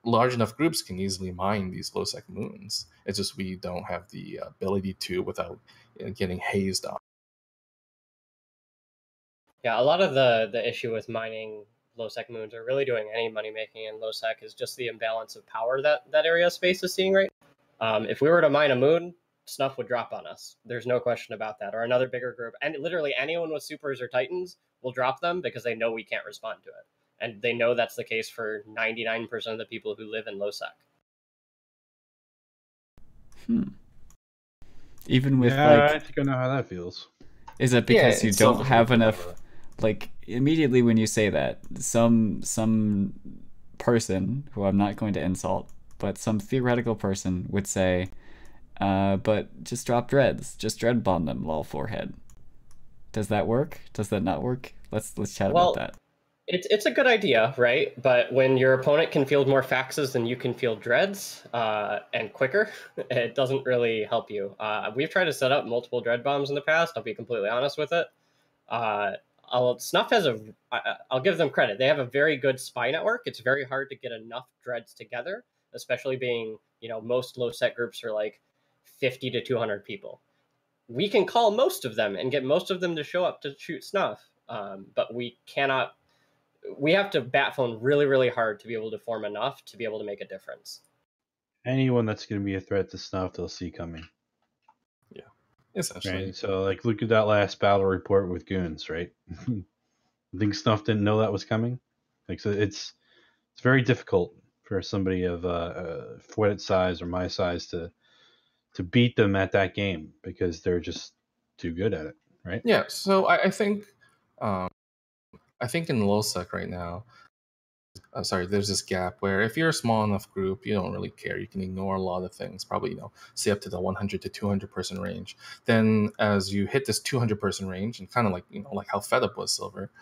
large enough groups can easily mine these low-sec moons. It's just we don't have the ability to without getting hazed on. Yeah, a lot of the issue with mining low-sec moons or really doing any money-making in low-sec is just the imbalance of power that that area of space is seeing right now. If we were to mine a moon, Snuff would drop on us. There's no question about that. Or another bigger group. And literally anyone with supers or titans will drop them because they know we can't respond to it. And they know that's the case for 99% of the people who live in low-sec. Hmm. Even with, yeah, like... I think I know how that feels. Is it because you don't have enough... Like, immediately when you say that, some person, who I'm not going to insult, but some theoretical person would say, but just drop dreads. Just dread bomb them, lol forehead. Does that work? Does that not work? Let's chat about that. It's a good idea, right? But when your opponent can field more faxes than you can field dreads, and quicker, it doesn't really help you. We've tried to set up multiple dread bombs in the past, I'll be completely honest with it. Snuff has a... I'll give them credit. They have a very good spy network. It's very hard to get enough dreads together, especially being, you know, most low-sec groups are like 50 to 200 people. We can call most of them and get most of them to show up to shoot Snuff, but we cannot... We have to bat phone really, really hard to be able to form enough to be able to make a difference. Anyone that's going to be a threat to Snuff, they'll see coming. Yeah, essentially. Right? So, like, look at that last battle report with Goons, right? I think Snuff didn't know that was coming. Like, so it's very difficult for somebody of Fweddit size or my size to beat them at that game because they're just too good at it, right? Yeah. So I think. I think in low-sec right now, there's this gap where if you're a small enough group, you don't really care. You can ignore a lot of things, probably, you know, say up to the 100 to 200-person range. Then as you hit this 200-person range, and kind of like, you know, like how FedUp was, Silver,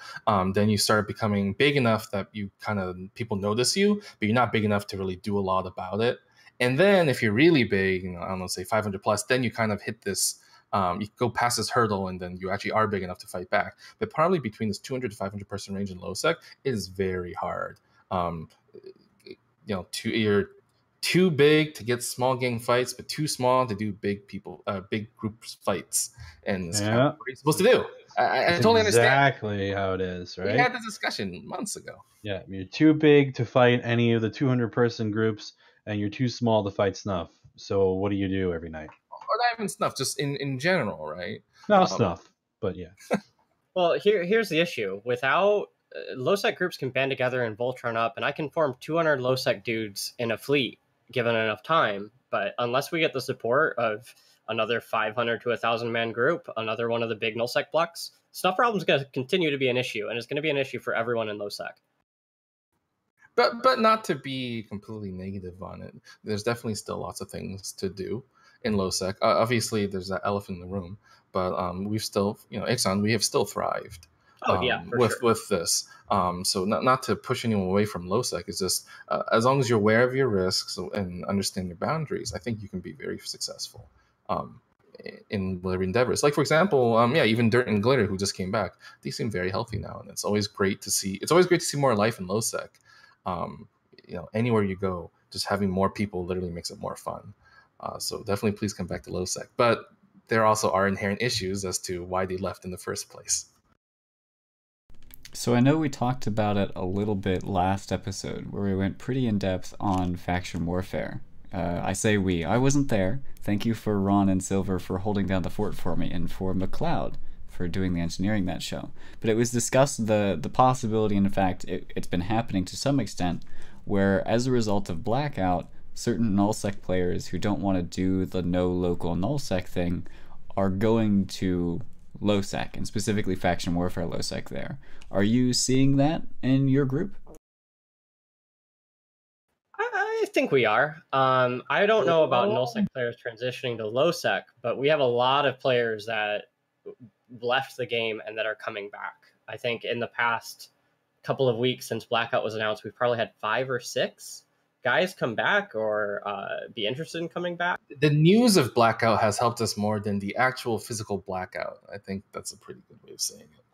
then you start becoming big enough that you kind of, people notice you, but you're not big enough to really do a lot about it. And then if you're really big, you know, I don't know, say 500 plus, then you kind of hit this, you go past this hurdle, and then you actually are big enough to fight back. But probably between this 200 to 500-person range in low-sec, it is very hard. You know, you're too big to get small gang fights, but too small to do big people, big groups fights. And that's kind of what you're supposed to do. I totally understand exactly how it is. Right? We had this discussion months ago. Yeah, you're too big to fight any of the 200-person groups, and you're too small to fight Snuff. So what do you do every night? Or not even Snuff, just in general, right? Not Snuff, but yeah. Well, here's the issue. Without... low-sec groups can band together and Voltron up, and I can form 200 low-sec dudes in a fleet, given enough time. But unless we get the support of another 500 to 1,000-man group, another one of the big null-sec blocks, Snuff problem's going to continue to be an issue, and it's going to be an issue for everyone in low-sec. But not to be completely negative on it. There's definitely still lots of things to do in low-sec. Obviously, there's that elephant in the room, but we've still, you know, Exon, we have still thrived with this. So not to push anyone away from low-sec, it's just as long as you're aware of your risks and understand your boundaries, I think you can be very successful in whatever endeavors. Like, for example, even Dirt and Glitter, who just came back, they seem very healthy now, and it's always great to see. It's always great to see more life in low-sec. You know, anywhere you go, just having more people literally makes it more fun. So definitely please come back to low-sec. But there also are inherent issues as to why they left in the first place. So I know we talked about it a little bit last episode where we went pretty in-depth on faction warfare. I say we. I wasn't there. Thank you for Ron and Silver for holding down the fort for me and for McLeod for doing the engineering that show. But it was discussed the possibility, and in fact, it's been happening to some extent, where as a result of Blackout, certain null-sec players who don't want to do the no local null-sec thing are going to low-sec, and specifically faction warfare low-sec there. Are you seeing that in your group? I think we are. I don't know about null-sec players transitioning to low-sec, but we have a lot of players that left the game and that are coming back. I think in the past couple of weeks since Blackout was announced, we've probably had 5 or 6 guys come back or be interested in coming back. The news of Blackout has helped us more than the actual physical blackout. I think that's a pretty good way of saying it.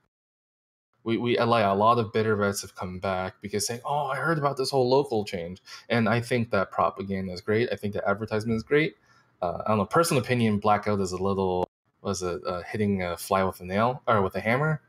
like a lot of bitter vets have come back because saying, oh, I heard about this whole local change. And I think that propaganda is great. I think the advertisement is great. I don't know, personal opinion, Blackout is a little, hitting a fly with a nail or with a hammer,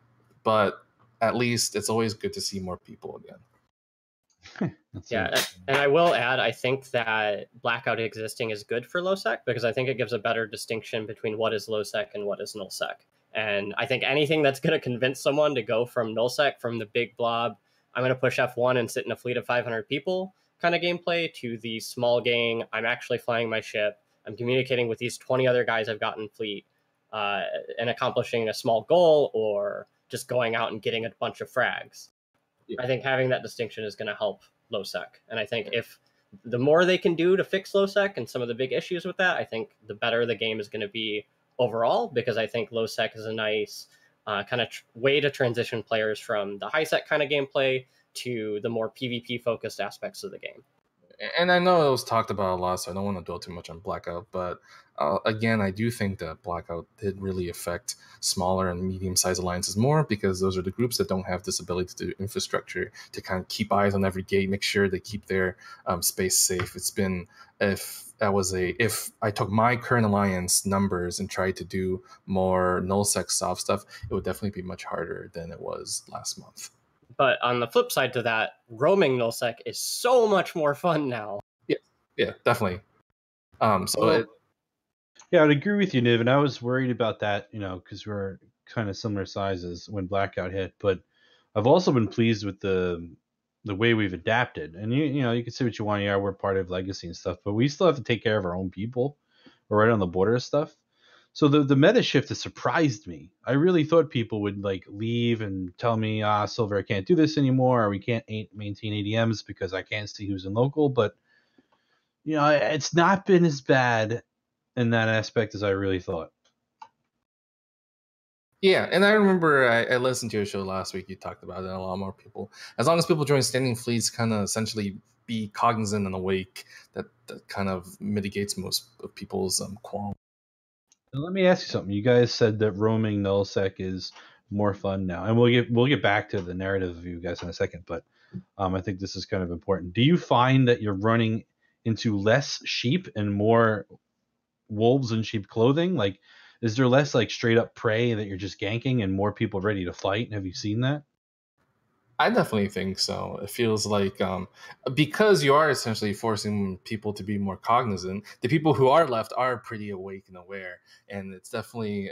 but at least it's always good to see more people again. Yeah, and I will add, I think that Blackout existing is good for LoSec because I think it gives a better distinction between what is LoSec and what is NullSec. And I think anything that's going to convince someone to go from NullSec, from the big blob, I'm going to push F1 and sit in a fleet of 500 people kind of gameplay, to the small gang, I'm actually flying my ship, I'm communicating with these 20 other guys I've got in fleet, and accomplishing a small goal, or just going out and getting a bunch of frags. Yeah. I think having that distinction is going to help LoSec. And I think if the more they can do to fix LoSec and some of the big issues with that, I think the better the game is going to be overall, because I think LoSec is a nice kind of way to transition players from the high sec kind of gameplay to the more PvP focused aspects of the game. And I know it was talked about a lot, so I don't want to dwell too much on Blackout. But again, I do think that Blackout did really affect smaller and medium-sized alliances more, because those are the groups that don't have this ability to do infrastructure, to kind of keep eyes on every gate, make sure they keep their space safe. It's been, if I took my current alliance numbers and tried to do more null-sec soft stuff, it would definitely be much harder than it was last month. But on the flip side to that, roaming nullsec is so much more fun now. Yeah, yeah, definitely. Yeah, I'd agree with you, Niv, and I was worried about that, you know, because we're kind of similar sizes when Blackout hit. But I've also been pleased with the way we've adapted. And you know, you can say what you want. Yeah, we're part of Legacy and stuff, but we still have to take care of our own people. We're right on the border of stuff. So the meta shift has surprised me. I really thought people would like leave and tell me, ah, Silver, I can't do this anymore, or we can't maintain ADMs because I can't see who's in local. But, you know, it's not been as bad in that aspect as I really thought. Yeah, and I remember I listened to your show last week. You talked about it, a lot more people. As long as people join standing fleets, kind of essentially be cognizant and awake, that kind of mitigates most of people's qualms. Let me ask you something. You guys said that roaming nullsec is more fun now, and we'll get back to the narrative of you guys in a second. But I think this is kind of important. Do you find that you're running into less sheep and more wolves in sheep clothing? Like, is there less like straight up prey that you're just ganking and more people ready to fight? Have you seen that? I definitely think so. It feels like because you are essentially forcing people to be more cognizant, the people who are left are pretty awake and aware. And it's definitely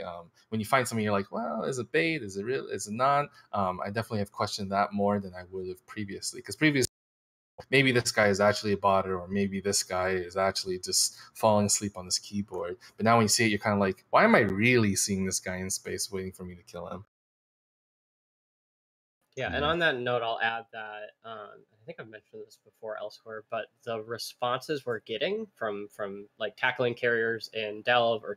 when you find something, you're like, well, is it bait? Is it real? Is it not? I definitely have questioned that more than I would have previously. Because previously, maybe this guy is actually a botter, or maybe this guy is actually just falling asleep on this keyboard. But now when you see it, you're kind of like, why am I really seeing this guy in space waiting for me to kill him? Yeah, and on that note, I'll add that I think I've mentioned this before elsewhere, but the responses we're getting from like tackling carriers in Delve or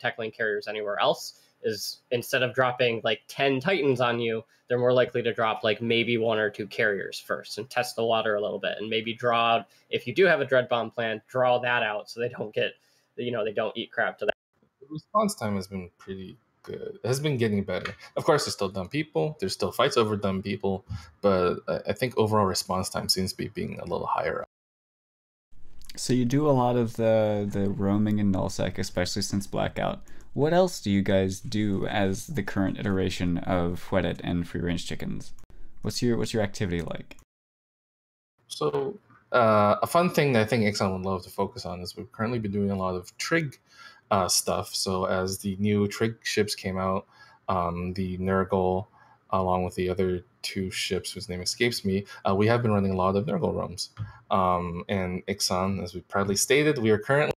tackling carriers anywhere else is, instead of dropping like 10 Titans on you, they're more likely to drop like maybe 1 or 2 carriers first and test the water a little bit, and maybe draw, if you do have a dread bomb plan, draw that out so they don't get, you know, they don't eat crap to that. The response time has been pretty good. It has been getting better. Of course, there's still dumb people. There's still fights over dumb people, but I think overall response time seems to be being a little higher up. So you do a lot of the roaming and nullsec, especially since Blackout. What else do you guys do as the current iteration of Fweddit and Free Range Chickens? What's your activity like? So a fun thing that I think Exon would love to focus on is we've currently been doing a lot of trig stuff. So as the new trig ships came out, the Nurgle, along with the other 2 ships whose name escapes me, we have been running a lot of Nurgle roams. And Ixon, as we proudly stated, we are currently,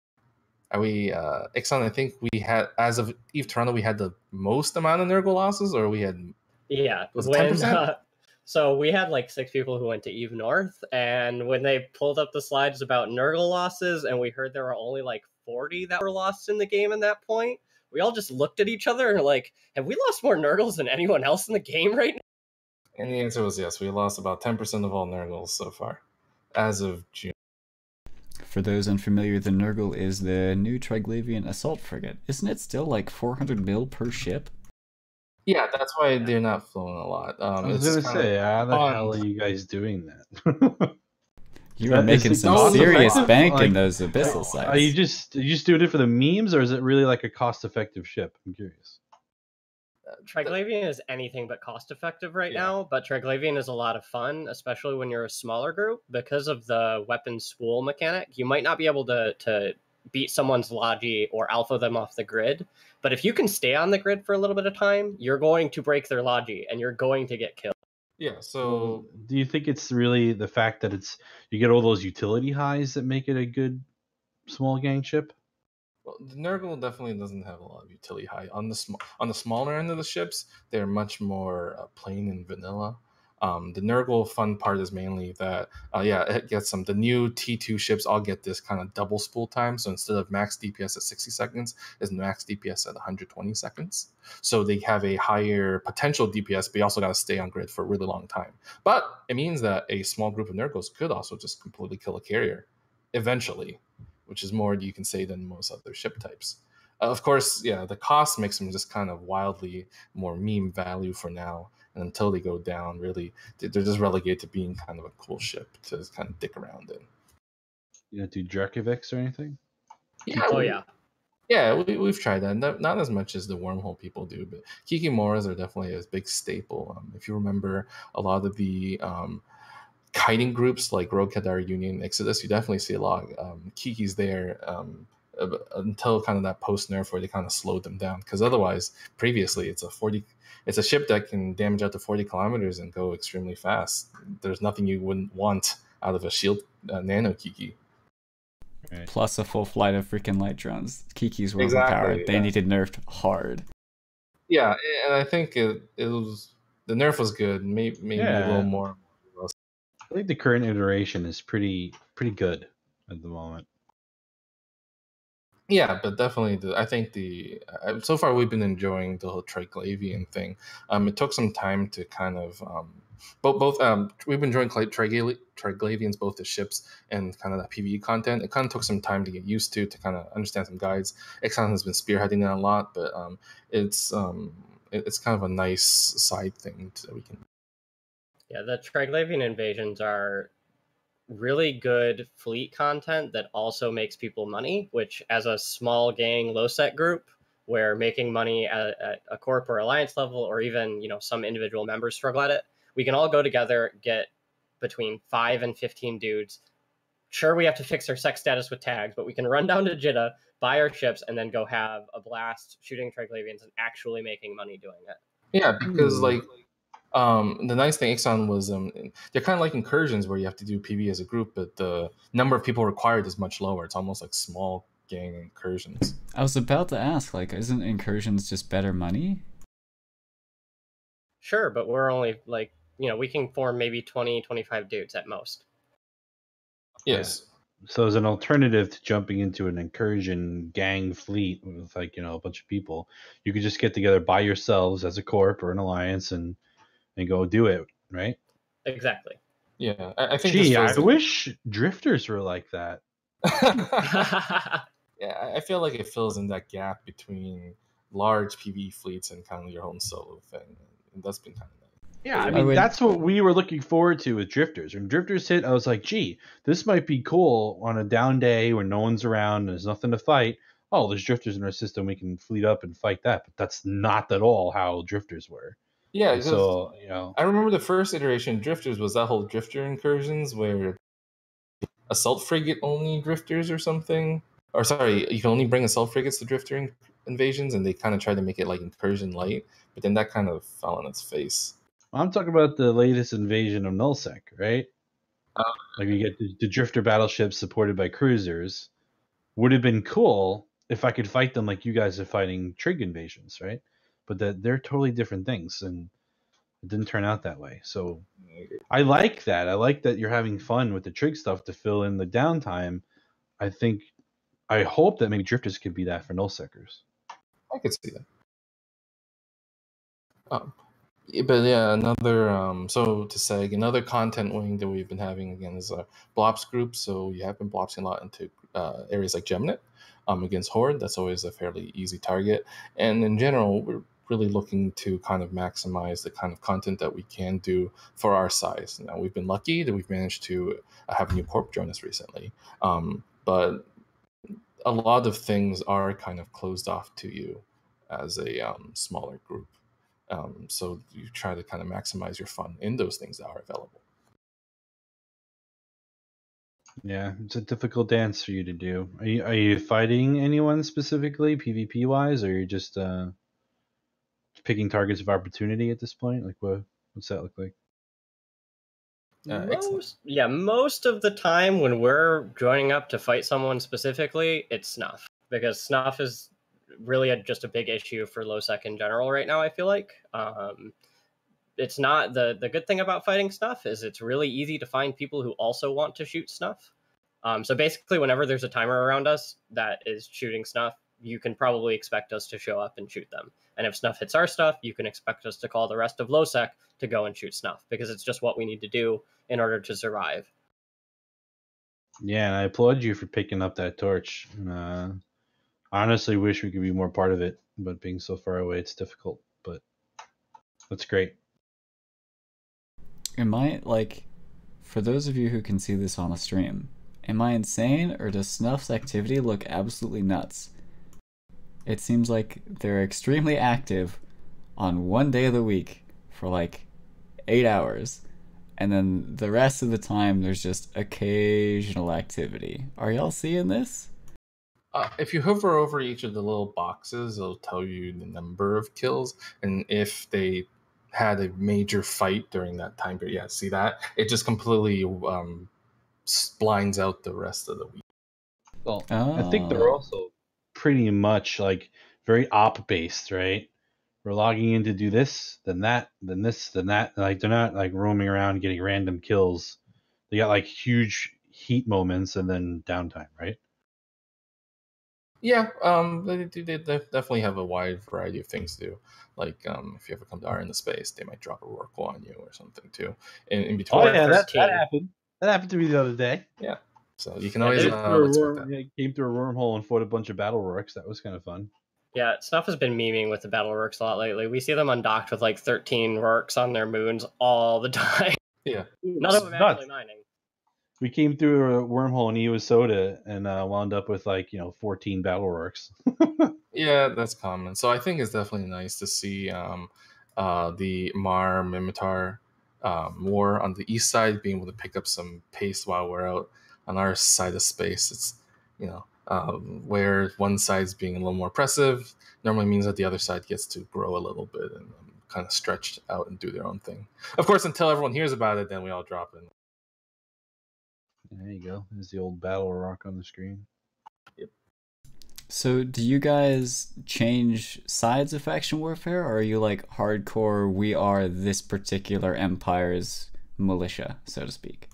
Ixon, I think we had, as of Eve Toronto, we had the most amount of Nurgle losses, or we had, yeah, was it 10%? So we had like 6 people who went to Eve North, and when they pulled up the slides about Nurgle losses, and we heard there were only like 40 that were lost in the game at that point, we all just looked at each other and were like, have we lost more Nurgles than anyone else in the game right now? And the answer was yes. We lost about 10% of all Nurgles so far, as of June. For those unfamiliar, the Nurgle is the new Triglavian assault frigate. Isn't it still like 400 mil per ship? Yeah, that's why they're not flowing a lot. I was going to say, how the hell are you guys doing that? You were making some serious bank in those abyssal sites. Are you just doing it for the memes, or is it really like a cost-effective ship? I'm curious. Triglavian is anything but cost-effective right now, but Triglavian is a lot of fun, especially when you're a smaller group. Because of the weapon spool mechanic, you might not be able to beat someone's Logi or alpha them off the grid, but if you can stay on the grid for a little bit of time, you're going to break their Logi, and you're going to get killed. Yeah, so do you think it's really the fact that it's you get all those utility highs that make it a good small gang ship? Well, the Nurgle definitely doesn't have a lot of utility high. On the smaller end of the ships, they're much more plain and vanilla. The Nurgle fun part is mainly that, it gets some. The new T2 ships all get this kind of double spool time. So instead of max DPS at 60 seconds, it's max DPS at 120 seconds. So they have a higher potential DPS, but you also got to stay on grid for a really long time. But it means that a small group of Nurgles could also just completely kill a carrier eventually, which is more you can say than most other ship types. Of course, the cost makes them just kind of wildly more meme value for now. And until they go down, really, they're just relegated to being kind of a cool ship to just kind of dick around in. You don't do Dracovics or anything? Yeah. Oh, yeah. Yeah, we've tried that. Not as much as the wormhole people do, but Kiki Moras are definitely a big staple. If you remember a lot of the kiting groups like Rogue Kadara Union, Exodus, you definitely see a lot. Kiki's there. Until kind of that post nerf where they kind of slowed them down, because otherwise previously it's a ship that can damage up to 40 kilometers and go extremely fast. There's nothing you wouldn't want out of a shield nano Kiki, right? Plus a full flight of freaking light drones. Kiki's were overpowered. They needed nerfed hard. And I think it was the nerf was good, maybe a little more. I think the current iteration is pretty good at the moment. Yeah, but definitely, so far we've been enjoying the whole Triglavian thing. It took some time to kind of we've been enjoying Triglavians, both the ships and kind of that PvE content. It kind of took some time to get used to kind of understand some guides. Exon has been spearheading that a lot, but it's kind of a nice side thing that we can. Yeah, the Triglavian invasions are really good fleet content that also makes people money, which as a small gang low set group where making money at a corp or alliance level, or even some individual members struggle at it, we can all go together, get between 5 and 15 dudes. Sure, we have to fix our sex status with tags, but we can run down to Jeddah, buy our ships, and then go have a blast shooting Triglavians and actually making money doing it. Yeah, because the nice thing Exxon was they're kind of like incursions where you have to do PB as a group, but the number of people required is much lower. It's almost like small gang incursions. I was about to ask, isn't incursions just better money? Sure, but we're only we can form maybe 20, 25 dudes at most. Yes. So as an alternative to jumping into an incursion gang fleet with a bunch of people, you could just get together by yourselves as a corp or an alliance and go do it, right? Exactly. Yeah, I think. Gee, I wish drifters were like that. Yeah, I feel like it fills in that gap between large PvE fleets and kind of your own solo thing. And that's been kind of nice. Yeah, that's what we were looking forward to with drifters. When drifters hit, I was like, gee, this might be cool on a down day when no one's around and there's nothing to fight. Oh, there's drifters in our system. We can fleet up and fight that. But that's not at all how drifters were. Yeah, so I remember the first iteration of drifters was that whole drifter incursions where assault frigate only drifters or something. Or sorry, you can only bring assault frigates to drifter invasions, and they kind of tried to make it like incursion light, but then that kind of fell on its face. I'm talking about the latest invasion of Nullsec, right? You get the drifter battleships supported by cruisers. Would have been cool if I could fight them like you guys are fighting Trig invasions, right? But they're totally different things, and it didn't turn out that way. So I like that. I like that you're having fun with the Trig stuff to fill in the downtime. I hope that maybe drifters could be that for Nullsecers. I could see that. Another content wing that we've been having again is a Blops group. So you have been blopsing a lot into areas like Gemnet. Against Horde, that's always a fairly easy target. And in general, we're really looking to kind of maximize the kind of content that we can do for our size. Now, we've been lucky that we've managed to have a new corp join us recently, but a lot of things are kind of closed off to you as a smaller group. So you try to kind of maximize your fun in those things that are available. Yeah, it's a difficult dance for you to do. Are you fighting anyone specifically, PvP wise, or are you just picking targets of opportunity at this point? Like, what's that look like? Most of the time when we're joining up to fight someone specifically, it's Snuff, because Snuff is really just a big issue for low sec in general right now. I feel like it's not the good thing about fighting Snuff is it's really easy to find people who also want to shoot Snuff. So basically, whenever there's a timer around us that is shooting Snuff, you can probably expect us to show up and shoot them. And if Snuff hits our stuff, you can expect us to call the rest of low sec to go and shoot Snuff, because it's just what we need to do in order to survive. Yeah, and I applaud you for picking up that torch. I honestly wish we could be more part of it, but being so far away, it's difficult. But that's great. Am I, like, for those of you who can see this on a stream, am I insane, or does Snuff's activity look absolutely nuts? It seems like they're extremely active on one day of the week for like 8 hours, and then the rest of the time there's just occasional activity. Are y'all seeing this? If you hover over each of the little boxes, it'll tell you the number of kills, and if they had a major fight during that time period. Yeah, see that? It just completely blinds out the rest of the week. Well, I think they're also pretty much like very op based, right? We're logging in to do this, then that, then this, then that. Like, they're not like roaming around getting random kills. They got like huge heat moments and then downtime, right? Yeah, they definitely have a wide variety of things to do. Like, if you ever come to R in the space, they might drop a Oracle on you or something too. In between, oh yeah, that happened. That happened to me the other day. Yeah, so you can always came through a wormhole and fought a bunch of battle rorks. That was kind of fun. Yeah, Snuff has been memeing with the battle rorks a lot lately. We see them undocked with like 13 rorks on their moons all the time. Yeah, none of them actually mining. We came through a wormhole in Ewa Soda and wound up with, like, 14 battle rorks. Yeah, that's common. So I think it's definitely nice to see the Amarr Mimitar war on the east side being able to pick up some pace while we're out on our side of space. It's, where one side's being a little more oppressive normally means that the other side gets to grow a little bit and kind of stretch out and do their own thing. Of course, until everyone hears about it, then we all drop in. There you go. There's the old battle rock on the screen. Yep. So do you guys change sides of Faction Warfare, or are you like hardcore, we are this particular empire's militia, so to speak?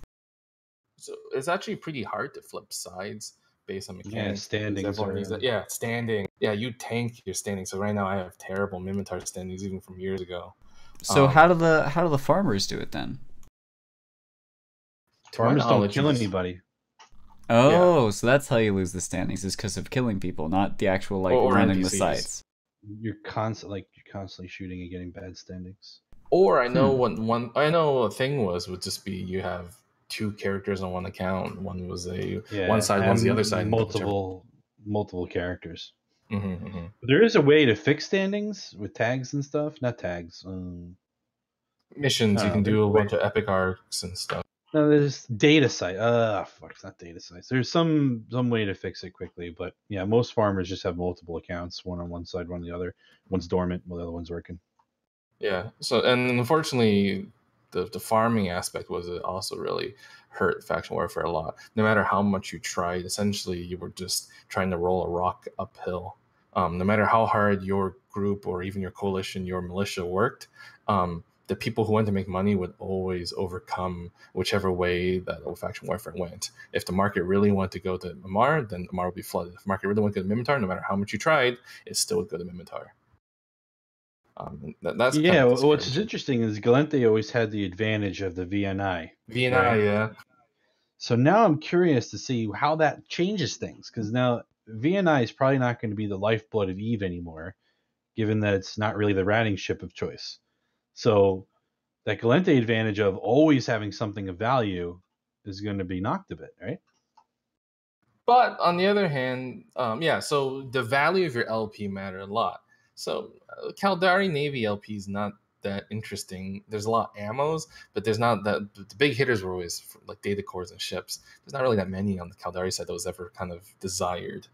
So it's actually pretty hard to flip sides based on mechanics. Yeah, standing. Yeah, standing. Yeah, you tank your standing. So right now I have terrible Mimitar standings even from years ago. So how do the farmers do it then? Farmers don't kill anybody. Oh, yeah. So that's how you lose the standings, is because of killing people, not the actual, like, or running NPCs. The sites. You're constantly shooting and getting bad standings. Or I know a thing would just be you have two characters on one account. One was one side, one's the other side. Multiple characters. Mm-hmm, mm-hmm. There is a way to fix standings with tags and stuff. Not tags. Missions. You can do a bunch of epic arcs and stuff. No, there's data site. Fuck, it's not data sites. There's some way to fix it quickly, but yeah, most farmers just have multiple accounts, one on one side, one on the other. One's dormant, while the other one's working. Yeah. So, and unfortunately, the farming aspect was also really hurt Faction Warfare a lot. No matter how much you tried, essentially you were just trying to roll a rock uphill. No matter how hard your group or even your coalition, your militia worked, the people who went to make money would always overcome whichever way that old Faction Warfare went. If the market really wanted to go to Amarr, then Amarr would be flooded. If the market really wanted to go to Mimitar, no matter how much you tried, it still would go to Mimitar. What's interesting is Galente always had the advantage of the VNI. VNI, right? Yeah. So now I'm curious to see how that changes things, because now VNI is probably not going to be the lifeblood of EVE anymore. given that it's not really the ratting ship of choice. So that Galente advantage of always having something of value is going to be knocked a bit, right? But on the other hand, yeah, so the value of your LP matter a lot. So Kaldari Navy LP is not that interesting. There's a lot of ammos, but there's not that, the big hitters were always like data cores and ships. There's not really that many on the Kaldari side that was ever kind of desired.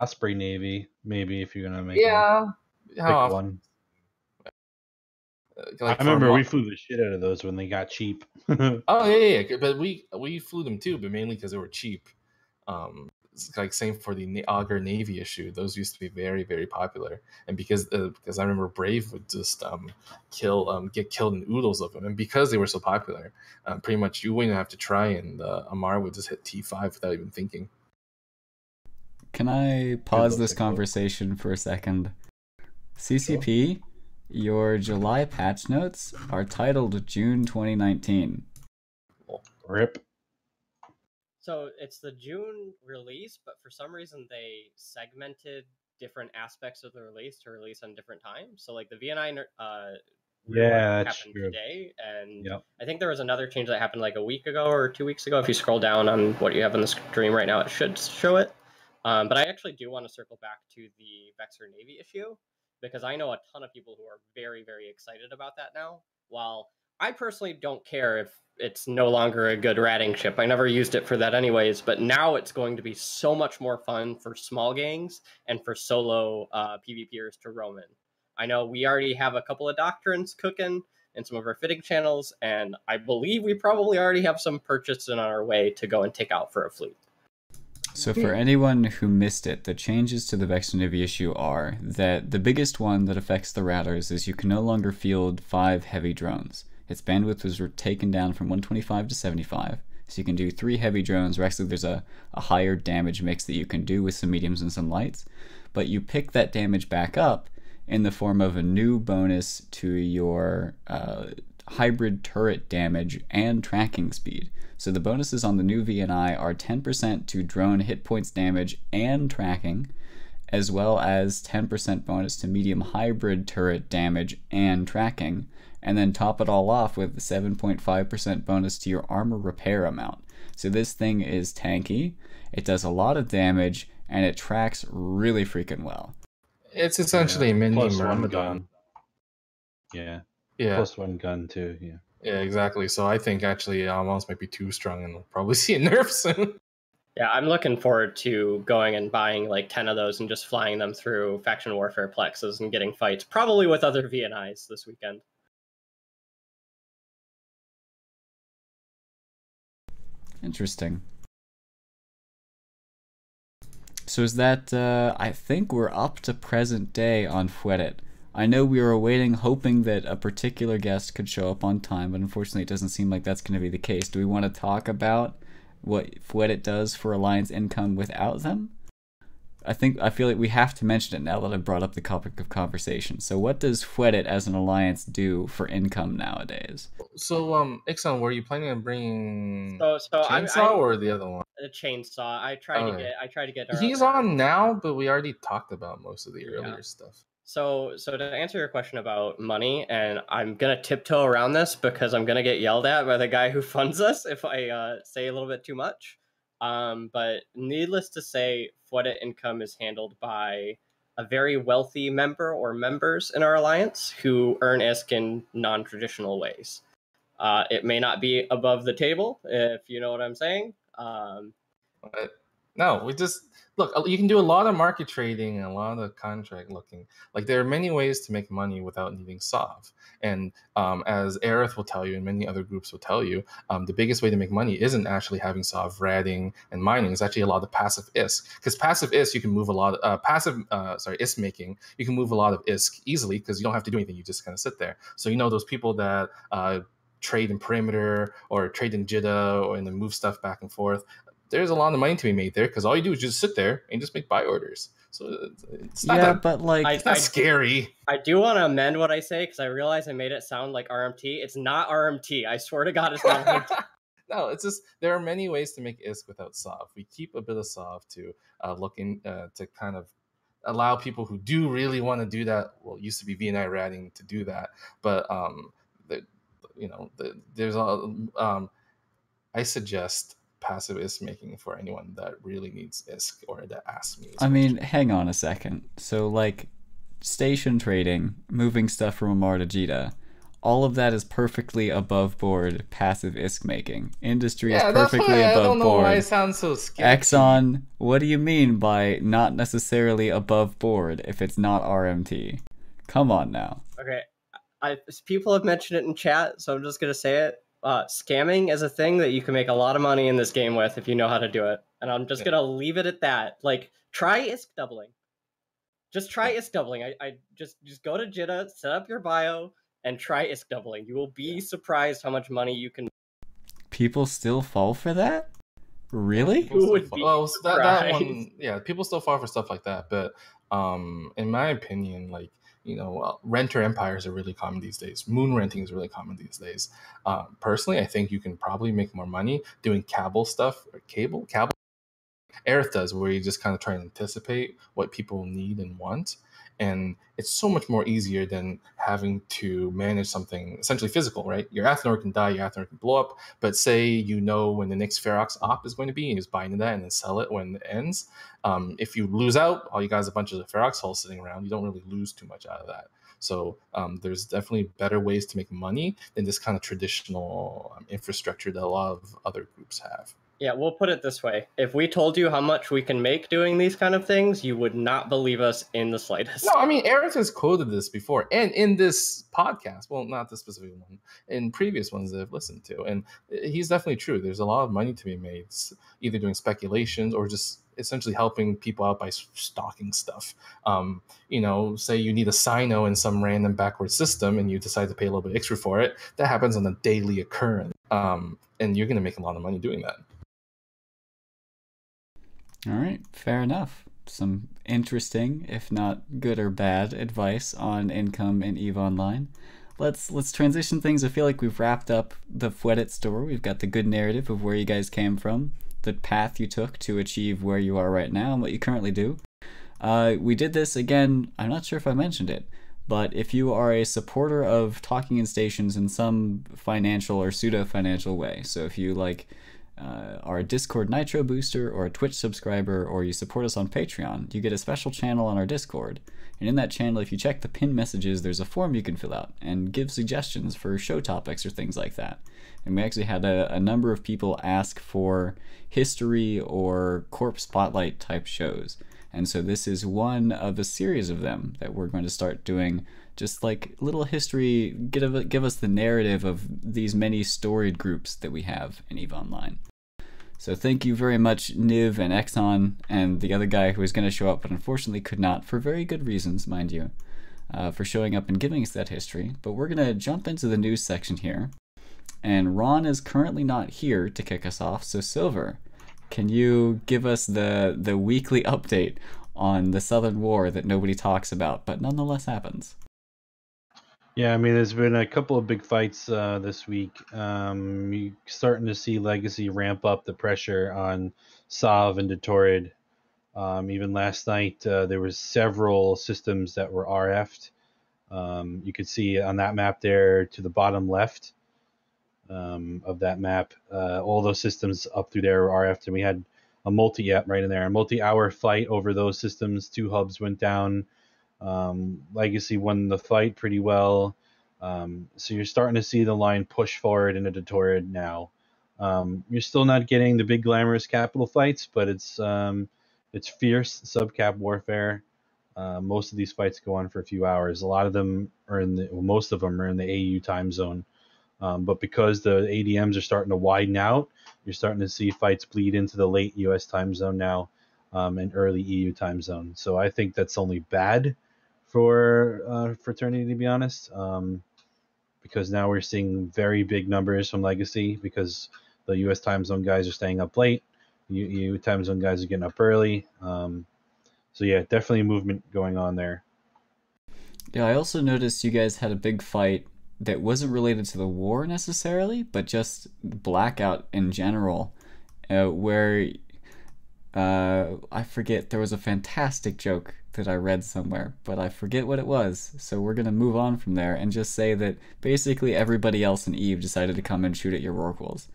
Osprey Navy, maybe, if you're going to make one. Pick one. Like I remember we flew the shit out of those when they got cheap. But we flew them too, but mainly because they were cheap. It's like same for the Augur Navy issue. Those used to be very, very popular, and because I remember Brave would just get killed in oodles of them, and because they were so popular, pretty much you wouldn't have to try, and Amarr would just hit T5 without even thinking. Can I pause this conversation for a second? CCP, your July patch notes are titled June 2019. RIP. So it's the June release, but for some reason they segmented different aspects of the release to release on different times. So like the VNI happened today, and I think there was another change that happened like a week ago or 2 weeks ago. If you scroll down on what you have on the stream right now, it should show it. But I actually do want to circle back to the Vexor Navy issue, because I know a ton of people who are very, very excited about that now, while I personally don't care if it's no longer a good ratting ship. I never used it for that anyways, but now it's going to be so much more fun for small gangs and for solo PvPers to roam in. I know we already have a couple of doctrines cooking in some of our fitting channels, and I believe we probably already have some purchased in our way to go and take out for a fleet. So for anyone who missed it, the changes to the Vexor Navy issue are that the biggest one that affects the Ratters is you can no longer field 5 heavy drones. Its bandwidth was taken down from 125 to 75, so you can do 3 heavy drones, where actually there's a higher damage mix that you can do with some mediums and some lights, but you pick that damage back up in the form of a new bonus to your hybrid turret damage and tracking speed. So the bonuses on the new VNI are 10% to drone hit points damage and tracking, as well as 10% bonus to medium hybrid turret damage and tracking, and then top it all off with 7.5% bonus to your armor repair amount. So this thing is tanky, it does a lot of damage, and it tracks really freaking well. It's essentially a mini Myrmidon. Yeah. Plus one gun too, yeah, exactly. So I think actually Amos might be too strong, and we'll probably see a nerf soon. Yeah, I'm looking forward to going and buying like 10 of those and just flying them through Faction Warfare plexes and getting fights, probably with other VNIs this weekend. Interesting. So is that, I think we're up to present day on Fweddit. I know we were waiting, hoping that a particular guest could show up on time, but unfortunately it doesn't seem like that's going to be the case. Do we want to talk about what Fweddit does for Alliance income without them? I feel like we have to mention it now that I've brought up the topic of conversation. So what does Fweddit as an alliance do for income nowadays? So, Ixon, were you planning on bringing Chainsaw or the other one? The Chainsaw. I tried to get. He's on now, but we already talked about most of the earlier stuff. So to answer your question about money, and I'm gonna tiptoe around this because I'm gonna get yelled at by the guy who funds us if I say a little bit too much. But needless to say, Fweddit income is handled by a very wealthy member or members in our alliance who earn ISK in non-traditional ways. It may not be above the table, if you know what I'm saying. No, we just look. You can do a lot of market trading and a lot of contract looking. Like there are many ways to make money without needing SOV. And as Aerith will tell you, and many other groups will tell you, the biggest way to make money isn't actually having SOV, ratting, and mining. It's actually a lot of passive ISK, because passive ISK you can move a lot. Of, ISK making you can move a lot of ISK easily because you don't have to do anything. You just kind of sit there. So you know those people that trade in perimeter or trade in Jitta or and then move stuff back and forth. There's a lot of money to be made there because all you do is just sit there and just make buy orders. So it's not scary. I do want to amend what I say because I realize I made it sound like RMT. It's not RMT. I swear to God, it's not RMT. No, it's just there are many ways to make ISK without SOV. We keep a bit of SOV to look in to kind of allow people who do really want to do that. Well, it used to be VNI ratting to do that, but I suggest passive ISK making for anyone that really needs ISK or that asks me. I mean, hang on a second. So like station trading, moving stuff from Amarr to Jita, all of that is perfectly above board passive ISK making. Industry is perfectly above board. I don't know why I sound so scared. Exxon, what do you mean by not necessarily above board if it's not RMT? Come on now. Okay, people have mentioned it in chat, so I'm just gonna say it. Scamming is a thing that you can make a lot of money in this game with if you know how to do it, and I'm just gonna leave it at that. Like, try ISK doubling. Just try ISK doubling. I just go to Jita, set up your bio, and try ISK doubling. You will be surprised how much money you can. People still fall for that? Really? Who would be that one, yeah, people still fall for stuff like that. But in my opinion, like, you know, renter empires are really common these days. Moon renting is really common these days. Personally, I think you can probably make more money doing cable stuff, or cable. Aerith does, where you just kind of try and anticipate what people need and want. And it's so much more easier than having to manage something essentially physical, right? Your Athanor can die, your Athanor can blow up, but say you know when the next Ferox op is going to be, and you just buy into that and then sell it when it ends. If you lose out, all you guys have a bunch of Ferox hulls sitting around, you don't really lose too much out of that. So there's definitely better ways to make money than this kind of traditional infrastructure that a lot of other groups have. Yeah, we'll put it this way. If we told you how much we can make doing these kind of things, you would not believe us in the slightest. No, I mean, Aerith has quoted this before, and in this podcast, well, not this specific one, in previous ones that I've listened to, and he's definitely true. There's a lot of money to be made, either doing speculations or just essentially helping people out by stocking stuff. You know, say you need a Sino in some random backward system, and you decide to pay a little bit extra for it. That happens on a daily occurrence, and you're going to make a lot of money doing that. All right, fair enough. Some interesting, if not good or bad, advice on income in EVE Online. Let's transition things. I feel like we've wrapped up the Fweddit story. We've got the good narrative of where you guys came from, the path you took to achieve where you are right now, and what you currently do. We did this again. I'm not sure if I mentioned it, but if you are a supporter of Talking in Stations in some financial or pseudo-financial way, so if you like are a Discord Nitro booster or a Twitch subscriber, or you support us on Patreon, you get a special channel on our Discord. And in that channel, if you check the pinned messages, there's a form you can fill out and give suggestions for show topics or things like that. And we actually had a number of people ask for history or corp spotlight type shows. And so this is one of a series of them that we're going to start doing, just like little history, give us the narrative of these many storied groups that we have in EVE Online. So thank you very much, Niv and Exon, and the other guy who was going to show up but unfortunately could not, for very good reasons, mind you, for showing up and giving us that history. But we're going to jump into the news section here. And Ron is currently not here to kick us off, so Silver, can you give us the weekly update on the Southern War that nobody talks about but nonetheless happens? Yeah, I mean, there's been a couple of big fights this week. You're starting to see Legacy ramp up the pressure on Sov and Detorid. Even last night, there was several systems that were RF'd. You could see on that map there, to the bottom left of that map, all those systems up through there were RF'd, and we had a multi-app right in there. A multi-hour fight over those systems. 2 hubs went down. Legacy won the fight pretty well, so you're starting to see the line push forward into Detorid now. You're still not getting the big glamorous capital fights, but it's fierce sub-cap warfare. Most of these fights go on for a few hours. A lot of them are in the, well, most of them are in the AU time zone, but because the ADMs are starting to widen out, you're starting to see fights bleed into the late US time zone now, and early EU time zone. So I think that's only bad for Fraternity, to be honest, because now we're seeing very big numbers from Legacy because the US time zone guys are staying up late, EU time zone guys are getting up early. So yeah, definitely a movement going on there. Yeah, I also noticed you guys had a big fight that wasn't related to the war necessarily, but just Blackout in general, where I forget, there was a fantastic joke that I read somewhere, but I forget what it was, so we're gonna move on from there and just say that basically everybody else in EVE decided to come and shoot at your Rorquals.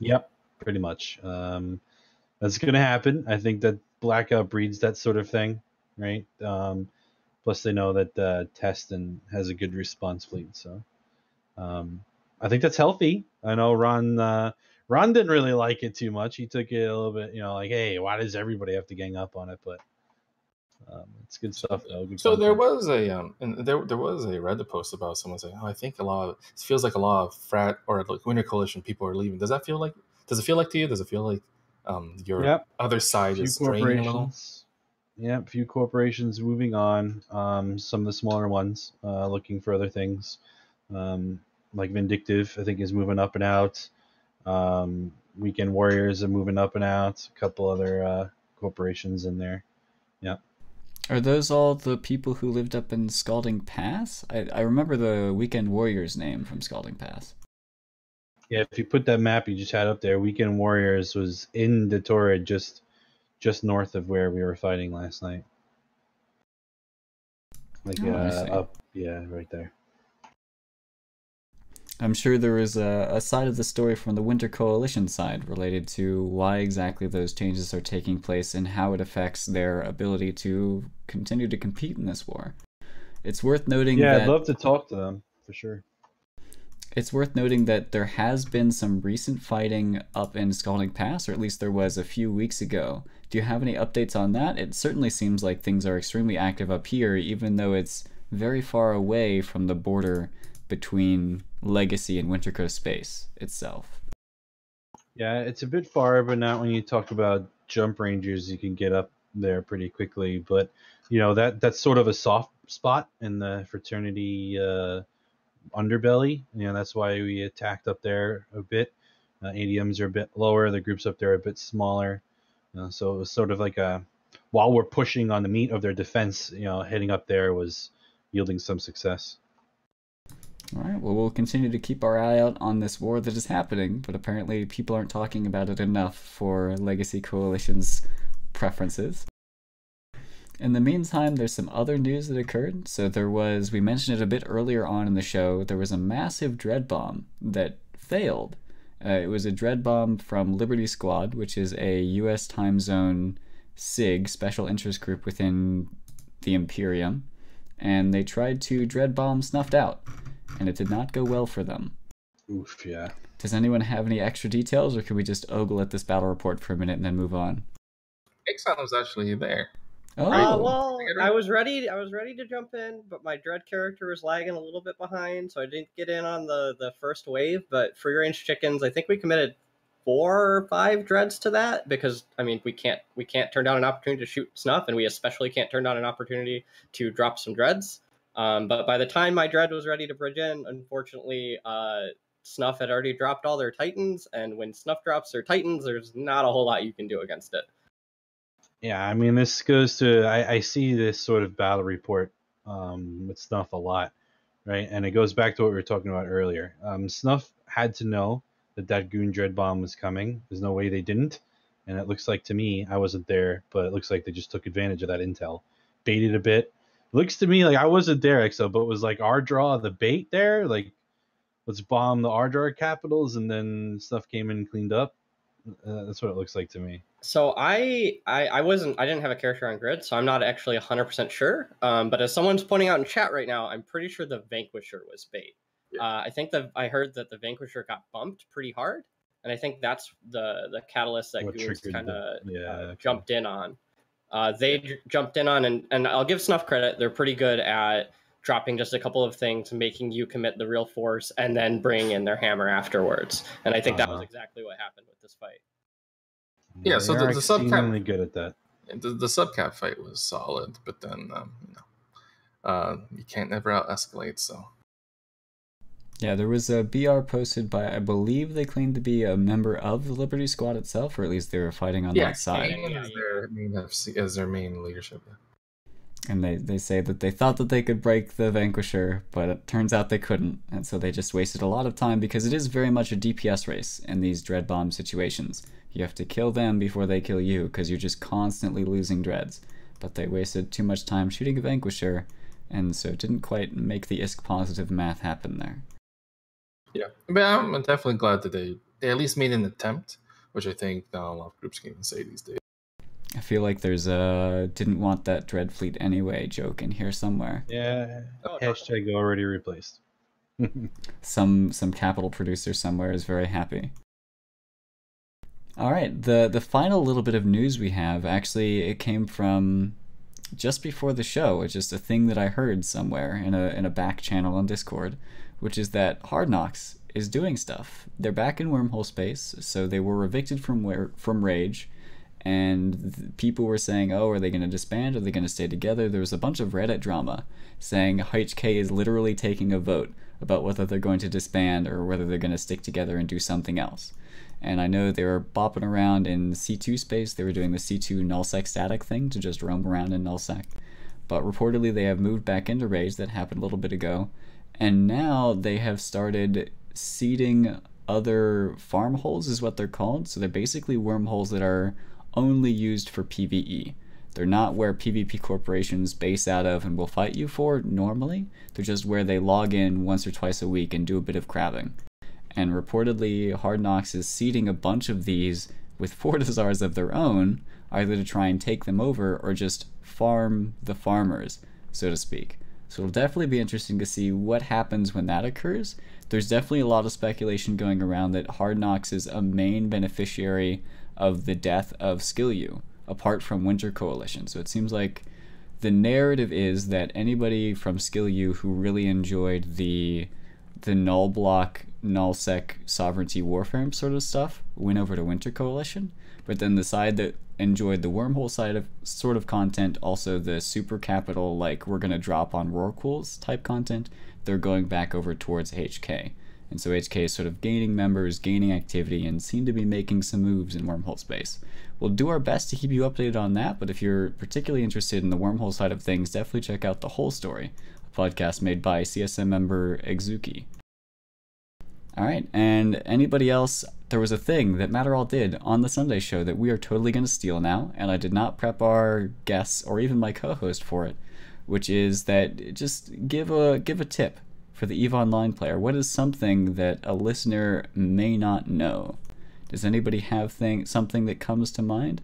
Yep, pretty much. That's gonna happen. I think that Blackout breeds that sort of thing, right? Plus they know that Test and has a good response fleet, so I think that's healthy. I know Ron didn't really like it too much. He took it a little bit, you know, like, hey, why does everybody have to gang up on it? But it's good stuff, though. Good so there was a and there was a Reddit post about someone saying, oh, I think a lot of it feels like a lot of frat or like Winter Coalition people are leaving. Does that feel like? Does it feel like to you? Does it feel like your other side is draining a little? Yeah, a few corporations moving on. Some of the smaller ones looking for other things, like Vindictive. I think is moving up and out. Weekend Warriors are moving up and out. A couple other corporations in there. Yeah. Are those all the people who lived up in Scalding Pass? I remember the Weekend Warriors name from Scalding Pass. Yeah, if you put that map you just had up there, Weekend Warriors was in the Torrid, just north of where we were fighting last night. Like up, yeah, right there. I'm sure there is a side of the story from the Winter Coalition side related to why exactly those changes are taking place and how it affects their ability to continue to compete in this war. It's worth noting that... Yeah, I'd love to talk to them, for sure. It's worth noting that there has been some recent fighting up in Scalding Pass, or at least there was a few weeks ago. Do you have any updates on that? It certainly seems like things are extremely active up here, even though it's very far away from the border between Legacy and Winterco space itself. Yeah, it's a bit far, but not when you talk about Jump Rangers, you can get up there pretty quickly. But you know that's sort of a soft spot in the fraternity underbelly. You know that's why we attacked up there a bit. ADMs are a bit lower. The groups up there are a bit smaller. So it was sort of like a while we're pushing on the meat of their defense. You know, heading up there was yielding some success. All right, well, we'll continue to keep our eye out on this war that is happening, but apparently people aren't talking about it enough for Legacy Coalition's preferences. In the meantime, there's some other news that occurred. So there was, we mentioned it a bit earlier on in the show, there was a massive dread bomb that failed. It was a dread bomb from Liberty Squad, which is a U.S. time zone SIG, special interest group within the Imperium, and they tried to dread bomb Snuffed Out. And it did not go well for them. Oof, yeah. Does anyone have any extra details, or can we just ogle at this battle report for a minute and then move on? Exon was actually there. Oh, well, I was ready to jump in, but my Dread character was lagging a little bit behind, so I didn't get in on the first wave. But Free Range Chickens, I think we committed 4 or 5 Dreads to that, because I mean we can't turn down an opportunity to shoot Snuff, and we especially can't turn down an opportunity to drop some Dreads. But by the time my Dread was ready to bridge in, unfortunately, Snuff had already dropped all their Titans, and when Snuff drops their Titans, there's not a whole lot you can do against it. Yeah, I mean, this goes to... I see this sort of battle report with Snuff a lot, right? And it goes back to what we were talking about earlier. Snuff had to know that Goon Dread Bomb was coming. There's no way they didn't. And it looks like, to me, I wasn't there, but it looks like they just took advantage of that intel. Baited a bit. Looks to me like I wasn't there, Exo, but was like our draw the bait there. Like, let's bomb the Ardrar capitals, and then Snuff came in and cleaned up. That's what it looks like to me. So I didn't have a character on grid, so I'm not actually 100% sure. But as someone's pointing out in chat right now, I'm pretty sure the Vanquisher was bait. Yeah. I think that I heard that the Vanquisher got bumped pretty hard, and I think that's the catalyst that Goons kind of jumped in on. They jumped in on, and I'll give Snuff credit, they're pretty good at dropping just a couple of things, making you commit the real force, and then bringing in their hammer afterwards. And I think that was exactly what happened with this fight. Yeah, so the subcap... good at that. The subcap fight was solid, but then, you know, you can't never out-escalate, so... Yeah, there was a BR posted by, I believe they claimed to be a member of the Liberty Squad itself, or at least they were fighting on that side. Yeah, as their main leadership. And they say that they thought that they could break the Vanquisher, but it turns out they couldn't, and so they just wasted a lot of time, because it is very much a DPS race in these Dread Bomb situations. You have to kill them before they kill you, because you're just constantly losing Dreads. but they wasted too much time shooting Vanquisher, and so it didn't quite make the ISK positive math happen there. Yeah, but I'm definitely glad that they at least made an attempt, which I think not a lot of groups can even say these days. I feel like there's a didn't want that Dread Fleet anyway joke in here somewhere. Yeah, hashtag already replaced. Some capital producer somewhere is very happy. All right, the final little bit of news we have, actually, it came from just before the show. It's just a thing that I heard somewhere in a back channel on Discord, which is that Hard Knocks is doing stuff. They're back in Wormhole space, so they were evicted from Rage, and people were saying, oh, are they going to disband? Are they going to stay together? There was a bunch of Reddit drama saying HK is literally taking a vote about whether they're going to disband or whether they're going to stick together and do something else. And I know they were bopping around in C2 space. They were doing the C2 nullsec static thing to just roam around in nullsec. But reportedly they have moved back into Rage. That happened a little bit ago. And now they have started seeding other farm holes is what they're called. So they're basically wormholes that are only used for PvE. They're not where PvP corporations base out of and will fight you for normally. They're just where they log in once or twice a week and do a bit of crabbing. And reportedly Hard Knocks is seeding a bunch of these with Fortizars of their own, either to try and take them over or just farm the farmers, so to speak. So it'll definitely be interesting to see what happens when that occurs. There's definitely a lot of speculation going around that Hard Knocks is a main beneficiary of the death of Skillu, apart from Winter Coalition. So it seems like the narrative is that anybody from Skillu who really enjoyed the null block, nullsec, sovereignty warfare sort of stuff went over to Winter Coalition. But then the side that enjoyed the wormhole side of sort of content, also the super capital, like we're going to drop on Rorquals type content, they're going back over towards HK. And so HK is sort of gaining members, gaining activity, and seem to be making some moves in wormhole space. We'll do our best to keep you updated on that, but if you're particularly interested in the wormhole side of things, definitely check out The Whole Story, a podcast made by CSM member Exuki. All right, and anybody else, there was a thing that Matterall did on the Sunday show that we are totally going to steal now, and I did not prep our guests or even my co-host for it, which is that just give a tip for the EVE Online player. What is something that a listener may not know? Does anybody have something that comes to mind?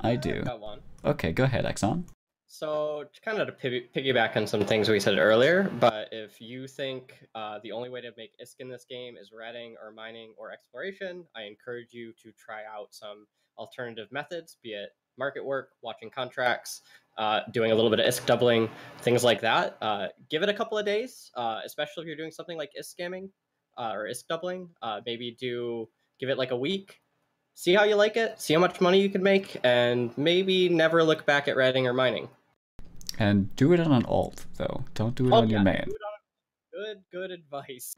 I do. Got one. Okay, go ahead, Exon. So, kind of to piggyback on some things we said earlier, but if you think the only way to make ISK in this game is ratting or mining or exploration, I encourage you to try out some alternative methods, be it market work, watching contracts, doing a little bit of ISK doubling, things like that. Give it a couple of days, especially if you're doing something like ISK scamming or ISK doubling. Maybe give it like a week. See how you like it, see how much money you can make, and maybe never look back at ratting or mining. And do it on an alt, though. Don't do it on your main. Good advice.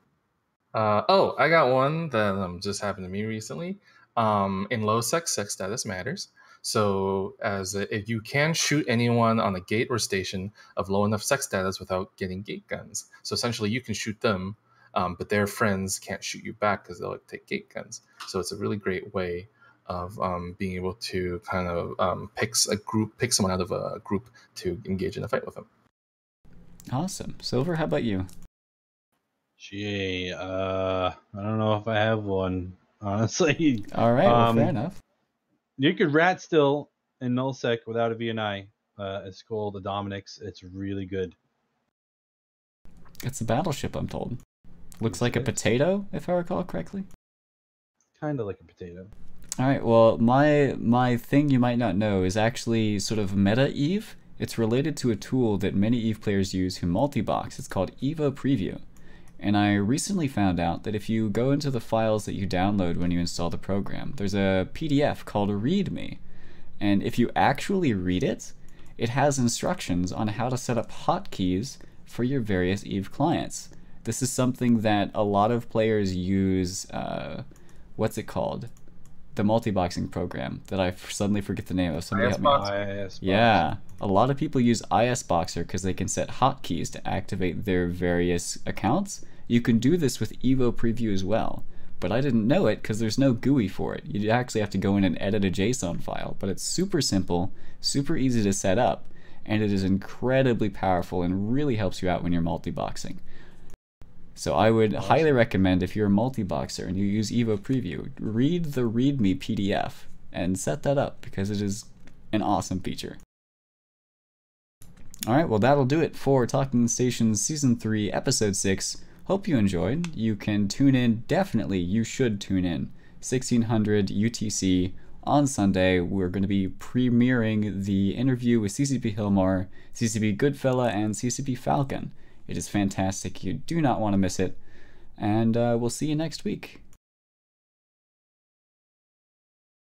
I got one that just happened to me recently. In low sex status matters. So if you can shoot anyone on a gate or station of low enough sex status without getting gate guns. So essentially you can shoot them, but their friends can't shoot you back because they'll take gate guns. So it's a really great way of being able to kind of pick someone out of a group to engage in a fight with them. Awesome. Silver, how about you? Gee, I don't know if I have one, honestly. All right, well, fair enough. You could rat still in nullsec without a VNI. It's called the Dominix. It's really good. It's a battleship, I'm told. Looks like a potato, if I recall correctly. Kind of like a potato. All right, well, my thing you might not know is actually sort of meta EVE. It's related to a tool that many EVE players use who multi-box. It's called EVA Preview. And I recently found out that if you go into the files that you download when you install the program, there's a PDF called a README. And if you actually read it, it has instructions on how to set up hotkeys for your various EVE clients. This is something that a lot of players use, what's it called? The multi-boxing program that I suddenly forget the name of. Somebody help me out. Yeah, a lot of people use ISBoxer because they can set hotkeys to activate their various accounts. You can do this with EVO Preview as well, but I didn't know it because there's no GUI for it. You actually have to go in and edit a JSON file, but it's super simple, super easy to set up, and it is incredibly powerful and really helps you out when you're multi-boxing. So I would highly recommend, if you're a multi-boxer and you use Evo Preview, read the README PDF and set that up, because it is an awesome feature. Alright, well that'll do it for Talking Stations Season 3, Episode 6. Hope you enjoyed. You can tune in, definitely you should tune in, 1600 UTC on Sunday. We're going to be premiering the interview with CCP Hilmar, CCP Goodfella, and CCP Falcon. It is fantastic. You do not want to miss it. And we'll see you next week.